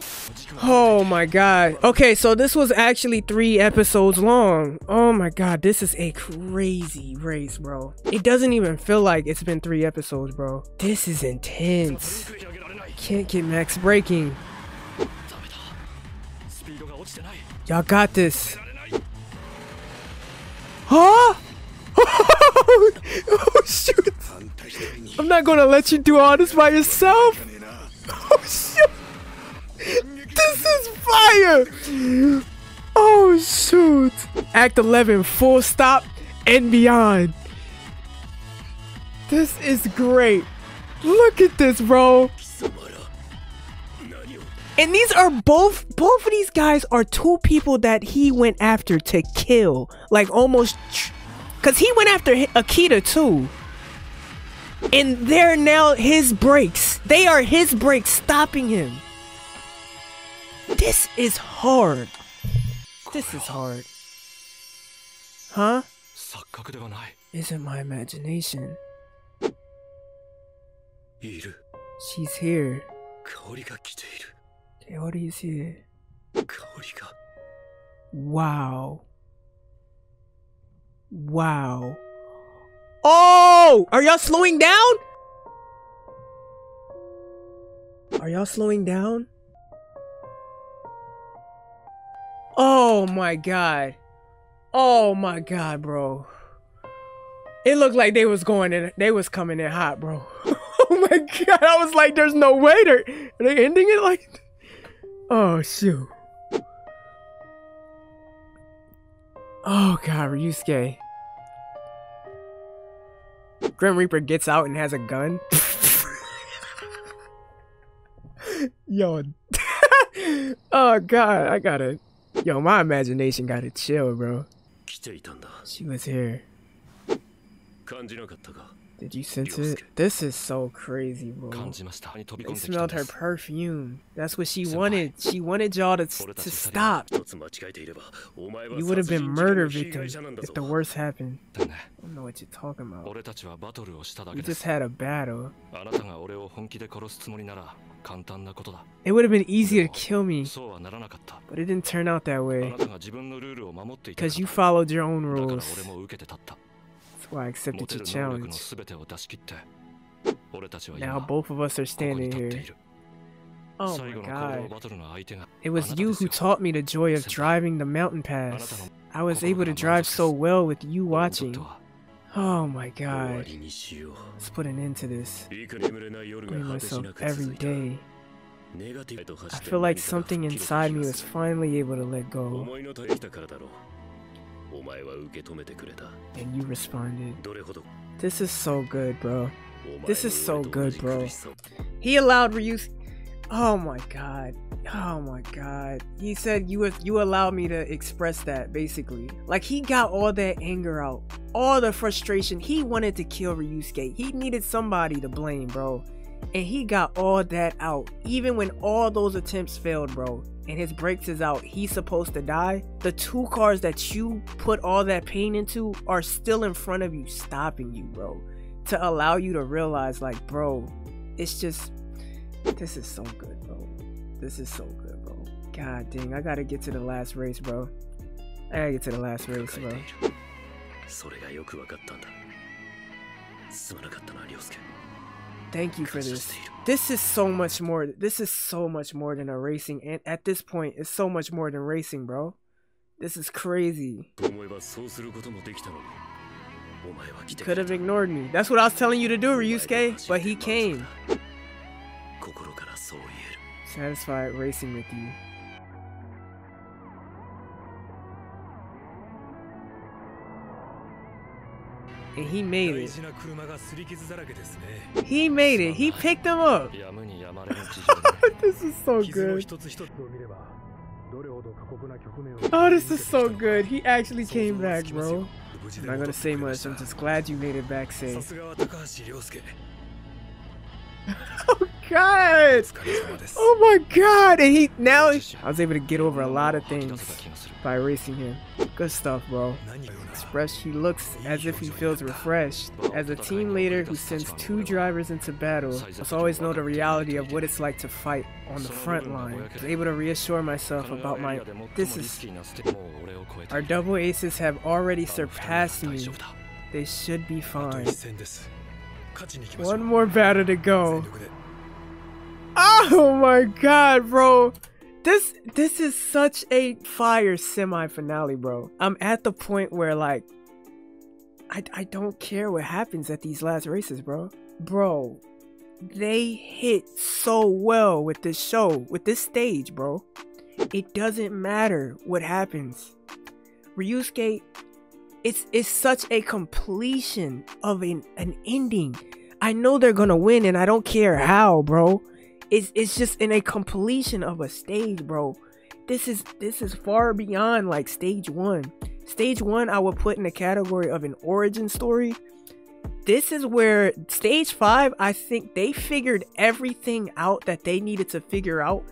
Oh my god. Okay, so this was actually three episodes long. Oh my god. This is a crazy race, bro. It doesn't even feel like it's been three episodes, bro. This is intense. Can't get max braking. Y'all got this. Huh? Oh shoot. I'm not gonna let you do all this by yourself. Oh shoot. This is fire. Oh shoot. Act eleven, full stop and beyond. This is great. Look at this, bro. And these are both, both of these guys are two people that he went after to kill. Like almost, because he went after Akita too. And they're now his brakes. They are his brakes stopping him. This is hard. This is hard. Huh? Isn't my imagination. She's here. Kaori is here. Wow. Wow. Oh! Are y'all slowing down? Are y'all slowing down? Oh my god. Oh my god, bro. It looked like they was going in. They was coming in hot, bro. Oh my god. I was like, there's no way. They're, are they ending it like this? Oh shoot. Oh god, Ryosuke. Grim Reaper gets out and has a gun. Yo. Oh god, I gotta. Yo, my imagination gotta chill, bro. She was here. Did you sense it? This is so crazy, bro. I smelled her perfume. That's what she wanted. She wanted y'all to, to stop. You would have been murder victims if the worst happened. I don't know what you're talking about. We just had a battle. It would have been easy to kill me, but it didn't turn out that way. Because you followed your own rules. Well, I accepted your challenge. Now both of us are standing here. Oh my god. It was you who taught me the joy of driving the mountain pass. I was able to drive so well with you watching. Oh my god. Let's put an end to this. Blame myself every day. I feel like something inside me was finally able to let go. And you responded. This is so good, bro. This is so good, bro. He allowed Ryusuke. Oh my god. Oh my god. He said you you allowed me to express that, basically. Like, he got all that anger out. All the frustration. He wanted to kill Ryusuke. He needed somebody to blame, bro. And he got all that out. Even when all those attempts failed, bro. And his brakes is out. He's supposed to die. The two cars that you put all that pain into are still in front of you, stopping you, bro. To allow you to realize, like, bro, it's just, this is so good, bro. This is so good, bro. God dang, I gotta get to the last race, bro. I gotta get to the last race, bro. Thank you for this. This is so much more. This is so much more than a racing. And at this point, it's so much more than racing, bro. This is crazy. You could have ignored me. That's what I was telling you to do, Ryusuke, but he came. Satisfied racing with you. And he made it. He made it. He picked him up. This is so good. Oh, this is so good. He actually came back, bro. I'm not gonna say much. I'm just glad you made it back safe. Oh God! Oh my God! And he now I was able to get over a lot of things by racing him. Good stuff, bro. Express. He looks as if he feels refreshed. As a team leader who sends two drivers into battle, I must always know the reality of what it's like to fight on the front line. I was able to reassure myself about my. This is. Our double aces have already surpassed me. They should be fine. One more battle to go. Oh my God, bro. This this is such a fire semi-finale, bro. I'm at the point where, like, I, I don't care what happens at these last races, bro. Bro, they hit so well with this show, with this stage, bro. It doesn't matter what happens. Ryusuke... It's it's such a completion of an, an ending. I know they're gonna win and I don't care how, bro. It's it's just in a completion of a stage, bro. This is this is far beyond like stage one. Stage one I would put in the category of an origin story. This is where stage five, I think they figured everything out that they needed to figure out,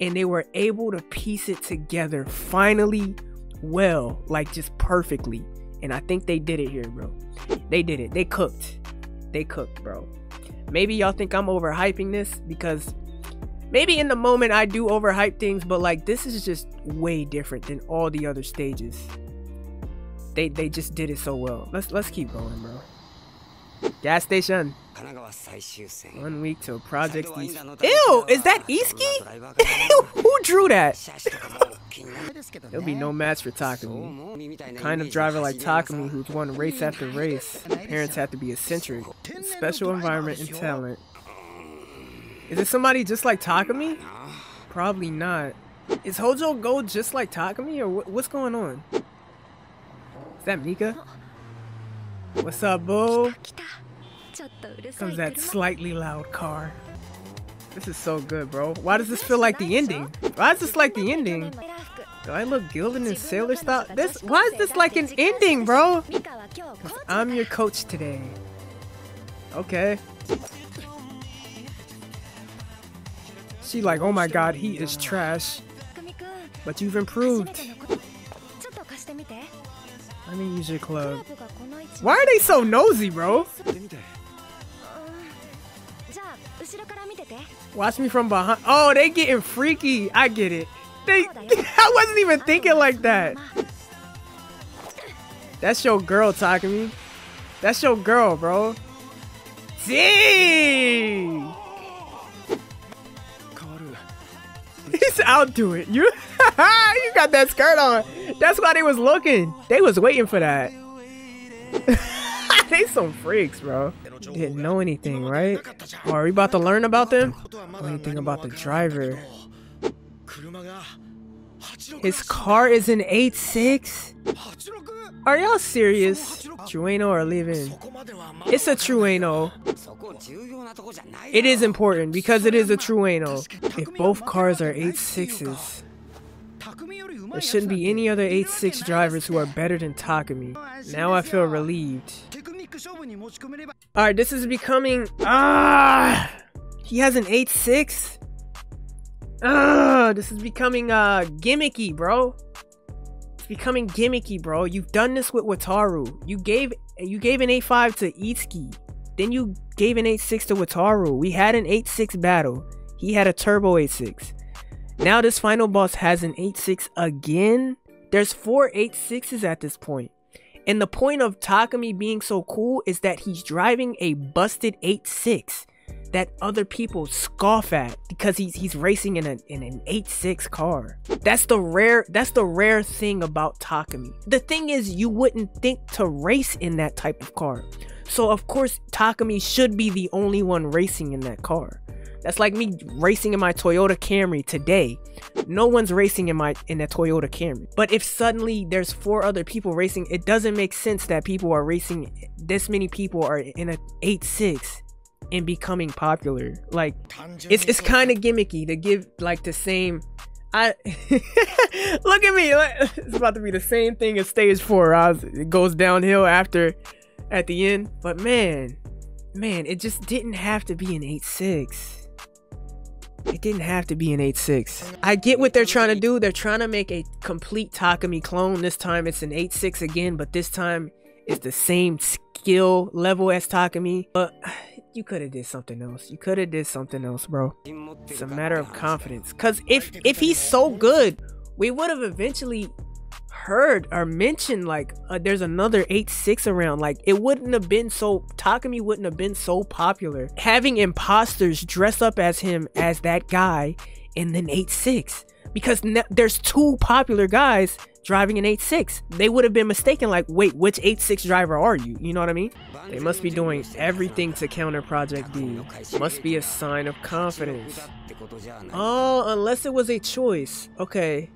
and they were able to piece it together finally well, like just perfectly. And I think they did it here, bro. They did it. They cooked. They cooked, bro. Maybe y'all think I'm overhyping this, because maybe in the moment I do overhype things, but like this is just way different than all the other stages. They they just did it so well. Let's let's keep going, bro. Gas station. One week till Project D. Ew, is that Isuki? Who drew that? There'll be no match for Takumi. The kind of driver like Takumi who'd won race after race. Parents have to be eccentric. Special environment and talent. Is it somebody just like Takumi? Probably not. Is Hojo Go just like Takumi, or wh what's going on? Is that Mika? What's up, boo? Comes that slightly loud car. This is so good, bro. Why does this feel like the ending? Why is this like the ending? Do I look gilded in sailor style? This. Why is this like an ending, bro? I'm your coach today. Okay. She like, oh my God, he is trash. But you've improved. Let me use your club. Why are they so nosy, bro? Watch me from behind. Oh, they getting freaky. I get it. They. I wasn't even thinking like that. That's your girl, Takumi. That's your girl, bro. Dang. He's out do it. You. You got that skirt on. That's why they was looking. They was waiting for that. They some freaks, bro. Didn't know anything, right? Oh, are we about to learn about them? Anything about the driver? His car is an eighty-six? Are y'all serious? Trueno or leaving? It's a Trueno. It is important because it is a Trueno. If both cars are eighty-sixes, there shouldn't be any other eighty-six drivers who are better than Takumi. Now I feel relieved. Alright, this is becoming... Ah! He has an eighty-six? Ah! This is becoming uh, gimmicky, bro. It's becoming gimmicky, bro. You've done this with Wataru. You gave you gave an eighty-five to Itsuki. Then you gave an eighty-six to Wataru. We had an eighty-six battle. He had a turbo eighty-six. Now this final boss has an eighty-six again. There's four eighty-sixes at this point. And the point of Takumi being so cool is that he's driving a busted eighty-six. that other people scoff at because he's he's racing in, a, in an eighty-six car. That's the rare that's the rare thing about Takumi. The thing is, you wouldn't think to race in that type of car. So of course, Takumi should be the only one racing in that car. That's like me racing in my Toyota Camry today. No one's racing in my in a Toyota Camry. But if suddenly there's four other people racing, it doesn't make sense that people are racing. This many people are in an eighty-six and becoming popular. Like, it's it's kind of gimmicky to give like the same. I look at me. It's about to be the same thing as stage four. I was, it goes downhill after at the end. But man, man, it just didn't have to be an eighty-six. It didn't have to be an eighty-six. I get what they're trying to do. They're trying to make a complete Takumi clone. This time it's an eighty-six again, but this time it's the same skill level as Takumi. But you could have did something else. You could have did something else, bro. It's a matter of confidence. Because if, if he's so good, we would have eventually heard or mentioned like uh, there's another eighty-six around. Like, it wouldn't have been so Takumi wouldn't have been so popular having imposters dress up as him as that guy in an eighty-six, because there's two popular guys driving an eighty-six. They would have been mistaken, like, wait, which eighty-six driver are you? You know what I mean? They must be doing everything to counter Project D. Must be a sign of confidence. Oh, unless it was a choice. Okay,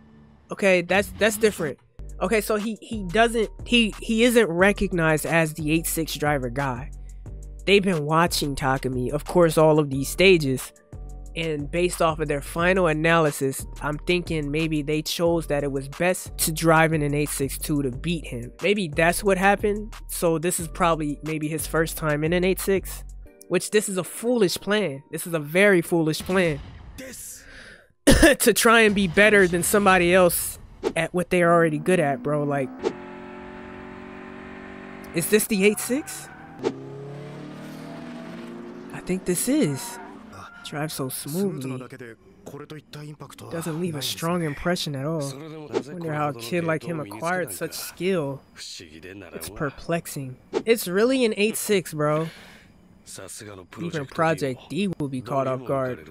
okay, that's that's different. Okay, so he he doesn't he he isn't recognized as the eighty-six driver guy. They've been watching Takumi, of course, all of these stages, and based off of their final analysis, I'm thinking maybe they chose that it was best to drive in an eight six two to beat him. Maybe that's what happened. So this is probably maybe his first time in an eighty-six, which this is a foolish plan. This is a very foolish plan to try and be better than somebody else at what they're already good at, bro. Like, is this the eighty-six? I think this is. Drives so smoothly, doesn't leave a strong impression at all. I wonder how a kid like him acquired such skill. It's perplexing. It's really an eighty-six, bro. Even Project D will be caught off guard.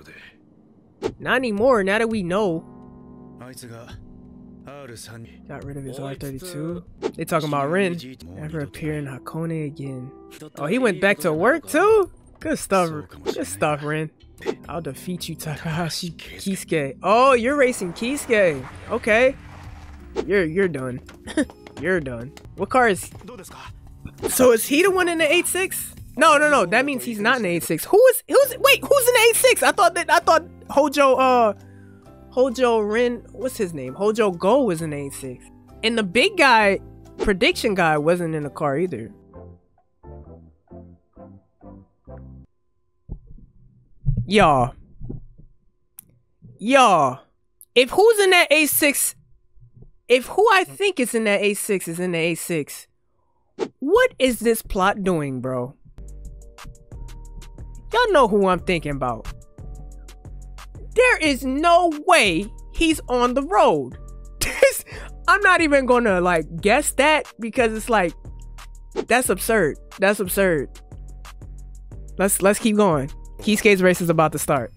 Not anymore, now that we know. Got rid of his R thirty-two. They talking about Rin. Never appear in Hakone again. Oh, he went back to work too? Good stuff. Good stuff, Rin. I'll defeat you, Takahashi Keisuke. Oh, you're racing Keisuke. Okay. You're you're done. You're done. What car is... So is he the one in the eighty-six? No, no, no. That means he's not in the eighty-six. Who is... Who's... Wait, who's in the eighty-six? I thought that... I thought Hojo... Uh... Hojo Rin, what's his name? Hojo Go was in eighty-six. And the big guy, prediction guy, wasn't in the car either. Y'all. Y'all. If who's in that eighty-six, if who I think is in that eighty-six is in the eighty-six, what is this plot doing, bro? Y'all know who I'm thinking about. There is no way he's on the road. This, I'm not even gonna like guess that, because it's like, that's absurd. That's absurd. Let's let's keep going. Keisuke's race is about to start.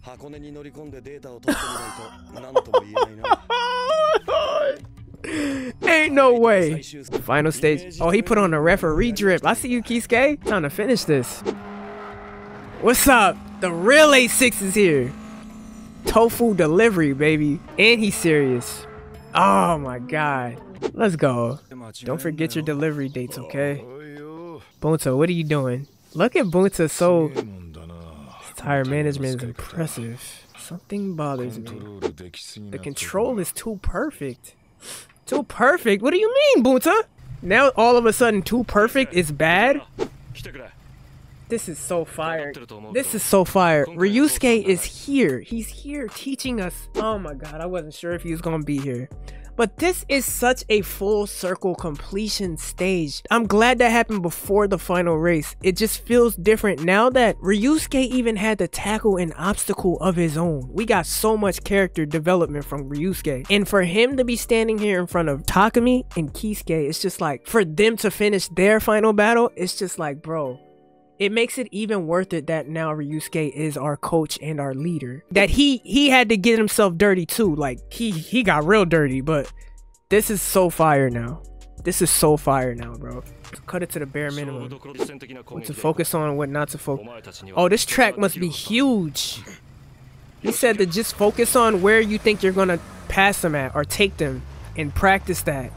Ain't no way. Final stage. Oh, he put on a referee drip. I see you, Keisuke. Time to finish this. What's up? The real eighty-six is here. Tofu delivery, baby. And he's serious. Oh my god. Let's go. Don't forget your delivery dates, okay? Bunta, what are you doing? Look at Bunta, so... His tire management is impressive. Something bothers me. The control is too perfect. Too perfect? What do you mean, Bunta? Now all of a sudden, too perfect is bad? This is so fire. This is so fire. Ryosuke is here. He's here teaching us. Oh my god, I wasn't sure if he was gonna be here. But this is such a full circle completion stage. I'm glad that happened before the final race. It just feels different now that Ryosuke even had to tackle an obstacle of his own. We got so much character development from Ryosuke. And for him to be standing here in front of Takumi and Keisuke, it's just like, for them to finish their final battle, it's just like, bro. it makes it even worth it that now Ryosuke is our coach and our leader. That he he had to get himself dirty too. Like he he got real dirty, but this is so fire now. This is so fire now, bro. Cut it to the bare minimum. What to focus on, what not to focus. Oh, this track must be huge. He said to just focus on where you think you're gonna pass them at or take them and practice that.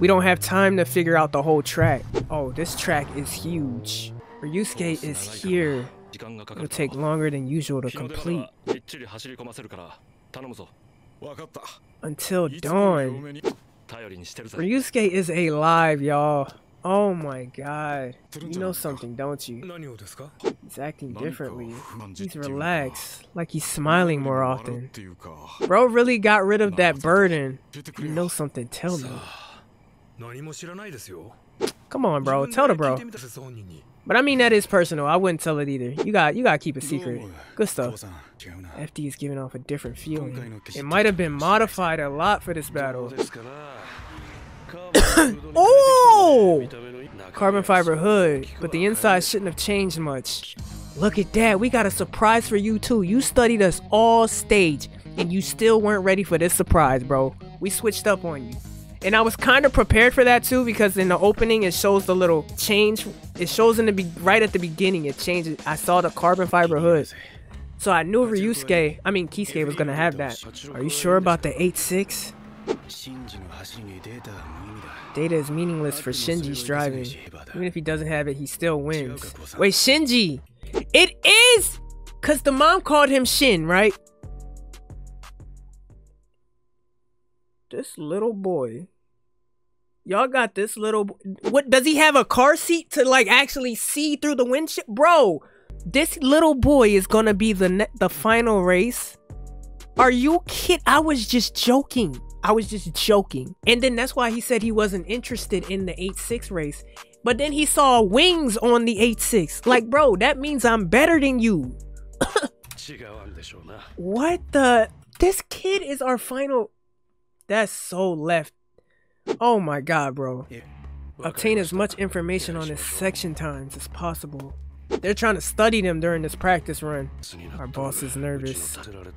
We don't have time to figure out the whole track. Oh, this track is huge. Ryosuke is here. It'll take longer than usual to complete. Until dawn. Ryosuke is alive, y'all. Oh my god. You know something, don't you? He's acting differently. He's relaxed, like he's smiling more often. Bro really got rid of that burden. You know something, tell me. Come on, bro. Tell the bro. But I mean, that is personal. I wouldn't tell it either. You got, you got to keep it secret. Good stuff. F D is giving off a different feeling. It might have been modified a lot for this battle. Oh! Carbon fiber hood, but the inside shouldn't have changed much. Look at that. We got a surprise for you too. You studied us all stage, and you still weren't ready for this surprise, bro. We switched up on you. And I was kind of prepared for that too, because in the opening it shows the little change. It shows in the be right at the beginning it changes. I saw the carbon fiber hood, so I knew Ryusuke, I mean Keisuke, was gonna have that. Are you sure about the eighty-six? Data is meaningless for Shinji's driving. Even if he doesn't have it, he still wins. Wait, Shinji! It is! Cause the mom called him Shin, right? This little boy. Y'all got this little boy. What, does he have a car seat to like actually see through the windshield? Bro, this little boy is gonna be the ne the final race. Are you kidding? I was just joking. I was just joking. And then that's why he said he wasn't interested in the eighty-six race. But then he saw wings on the eighty-six. Like, bro, that means I'm better than you. What the? This kid is our final. That's so left. Oh my god, bro. Obtain as much information on his section times as possible. They're trying to study them during this practice run. Our boss is nervous.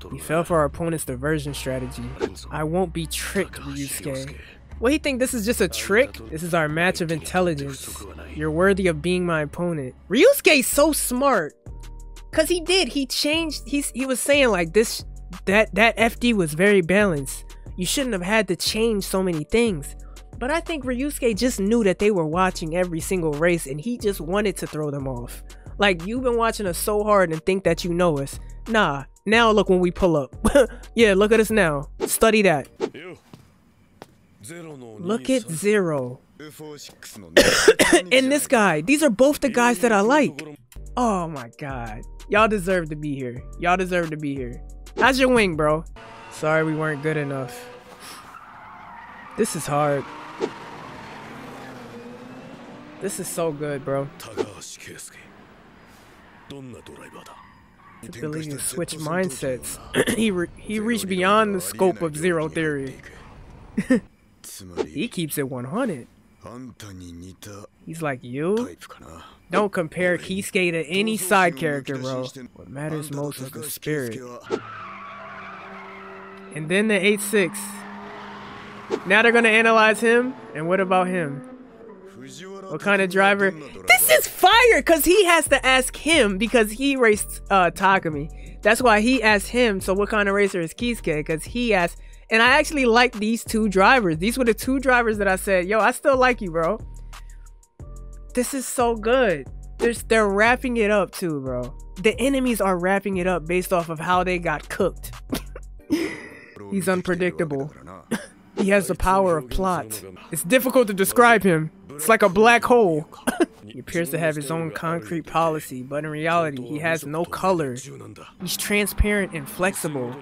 He fell for our opponent's diversion strategy. I won't be tricked, Ryusuke. What, he think this is just a trick? This is our match of intelligence. You're worthy of being my opponent. Ryusuke's so smart. Cause he did. He changed. He, he was saying like this, that, that F D was very balanced. You shouldn't have had to change so many things. But I think Ryusuke just knew that they were watching every single race and he just wanted to throw them off. Like, you've been watching us so hard and think that you know us. Nah, now look when we pull up. Yeah, look at us now. Study that. Look at Zero. And this guy. These are both the guys that I like. Oh my god. Y'all deserve to be here. Y'all deserve to be here. How's your wing, bro? Sorry we weren't good enough. This is hard. This is so good, bro. The ability to switch mindsets. he, re he reached beyond the scope of Zero Theory. He keeps it one hundred. He's like, you? Don't compare Keisuke to any side character, bro. What matters most is the spirit. And then the eighty-six. Now they're gonna analyze him. And what about him? What kind of driver? This is fire, because he has to ask him, because he raced uh, Takumi. That's why he asked him, so what kind of racer is Keisuke? Because he asked. And I actually like these two drivers. These were the two drivers that I said, yo, I still like you, bro. This is so good. They're, they're wrapping it up too, bro. The enemies are wrapping it up based off of how they got cooked. He's unpredictable. He has the power of plot. It's difficult to describe him. It's like a black hole. He appears to have his own concrete policy, but in reality, he has no color. He's transparent and flexible.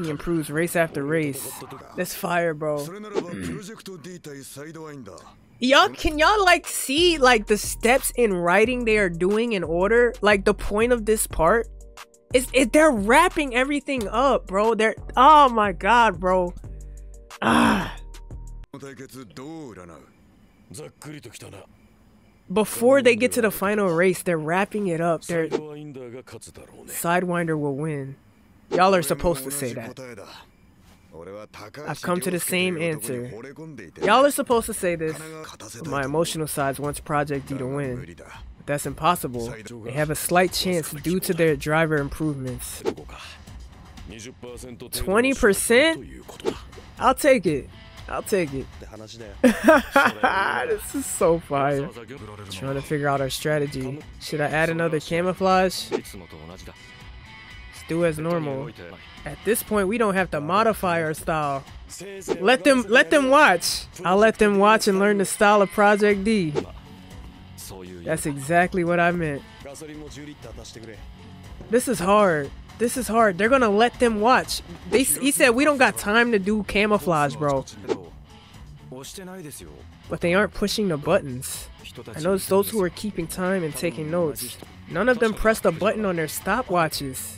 He improves race after race. That's fire, bro. Y'all, can y'all like see like the steps in writing they are doing in order? Like the point of this part? It's, it, they're wrapping everything up, bro. They're, oh my god, bro. Ah. before they get to the final race, they're wrapping it up. They're... Sidewinder will win. Y'all are supposed to say that. I've come to the same answer. Y'all are supposed to say this. My emotional side wants Project D to win. But that's impossible. They have a slight chance due to their driver improvements. twenty percent? I'll take it. I'll take it. This is so fire. Trying to figure out our strategy. Should I add another camouflage? Let's do as normal. At this point, we don't have to modify our style. Let them, let them watch. I'll let them watch and learn the style of Project D. That's exactly what I meant. This is hard. This is hard. They're gonna let them watch. They, he said we don't got time to do camouflage, bro. But they aren't pushing the buttons. I noticed those who are keeping time and taking notes. None of them pressed a button on their stopwatches.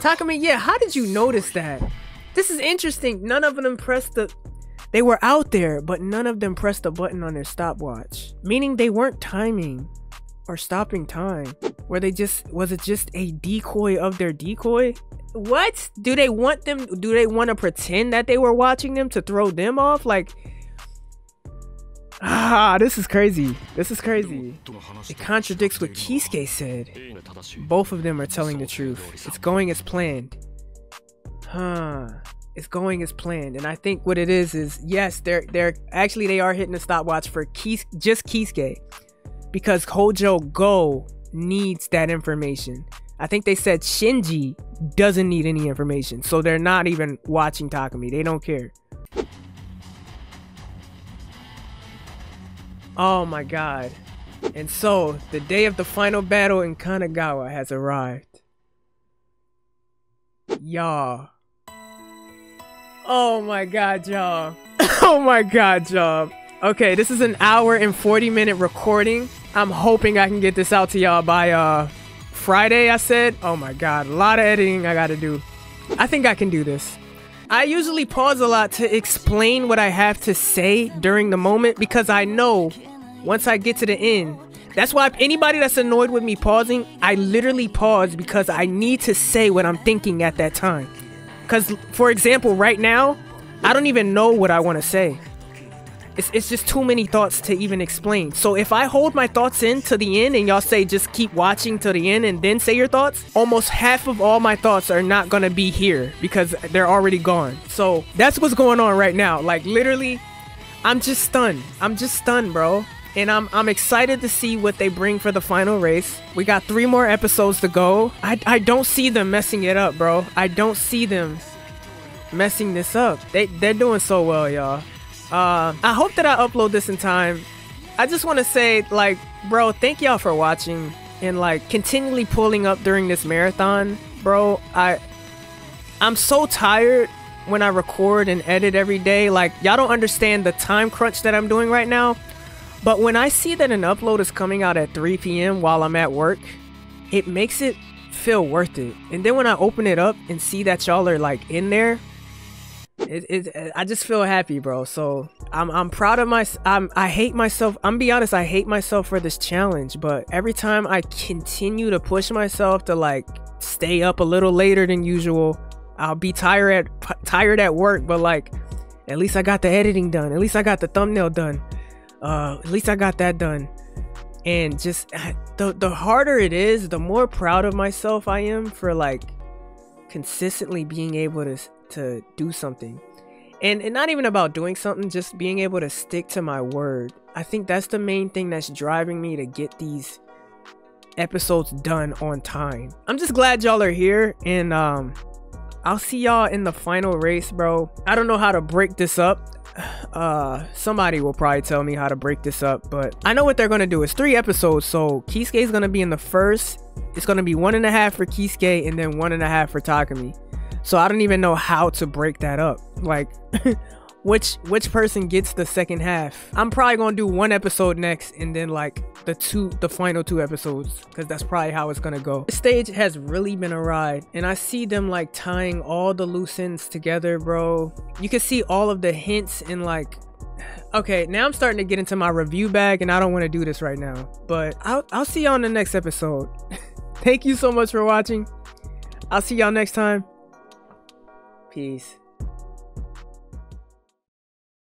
Takumi, yeah, how did you notice that? This is interesting. None of them pressed the... They were out there, but none of them pressed a button on their stopwatch. Meaning they weren't timing or stopping time. Were they just... Was it just a decoy of their decoy? What? Do they want them... Do they want to pretend that they were watching them to throw them off? Like... Ah, this is crazy. This is crazy. It contradicts what Keisuke said. Both of them are telling the truth. It's going as planned. Huh. It's going as planned. And I think what it is is, yes, they're they're actually they are hitting the stopwatch for Keis, just Keisuke. Because Hojo Go needs that information. I think they said Shinji doesn't need any information. So they're not even watching Takumi. They don't care. Oh my god. And so, the day of the final battle in Kanagawa has arrived. Y'all. Oh my god, y'all. Oh my god, y'all. Okay, this is an hour and forty minute recording. I'm hoping I can get this out to y'all by uh, Friday, I said. Oh my god, a lot of editing I gotta do. I think I can do this. I usually pause a lot to explain what I have to say during the moment because I know once I get to the end. That's why anybody that's annoyed with me pausing, I literally pause because I need to say what I'm thinking at that time. Because, for example, right now, I don't even know what I want to say. It's, it's just too many thoughts to even explain. So if I hold my thoughts in to the end and y'all say just keep watching till the end and then say your thoughts, almost half of all my thoughts are not going to be here because they're already gone. So that's what's going on right now. Like literally, I'm just stunned. I'm just stunned, bro. And I'm, I'm excited to see what they bring for the final race. We got three more episodes to go. I, I don't see them messing it up, bro. I don't see them messing this up. They, they're doing so well, y'all. Uh, I hope that I upload this in time. I just want to say, like, bro, thank y'all for watching and like continually pulling up during this marathon, bro. I, I'm so tired when I record and edit every day. Like, y'all don't understand the time crunch that I'm doing right now. But when I see that an upload is coming out at three P M while I'm at work, it makes it feel worth it. And then when I open it up and see that y'all are like in there. It, it, I just feel happy, bro. So I'm, I'm proud of my. I'm, I hate myself. I'm be honest. I hate myself for this challenge. But every time I continue to push myself to like stay up a little later than usual, I'll be tired at tired at work. But like, at least I got the editing done. At least I got the thumbnail done. Uh, at least I got that done. And just the the harder it is, the more proud of myself I am for like consistently being able to. to do something and, and not even about doing something, just being able to stick to my word. I think that's the main thing that's driving me to get these episodes done on time. I'm just glad y'all are here, and um I'll see y'all in the final race, bro. I don't know how to break this up. Uh somebody will probably tell me how to break this up, but I know what they're gonna do. It's three episodes, so Keisuke is gonna be in the first. It's gonna be one and a half for Keisuke and then one and a half for Takumi. So I don't even know how to break that up. Like, which which person gets the second half? I'm probably gonna do one episode next, and then like the two, the final two episodes, because that's probably how it's gonna go. This stage has really been a ride, and I see them like tying all the loose ends together, bro. You can see all of the hints and like Okay, now I'm starting to get into my review bag, and I don't want to do this right now, but I'll, I'll see y'all in the next episode. Thank you so much for watching. I'll see y'all next time. Peace.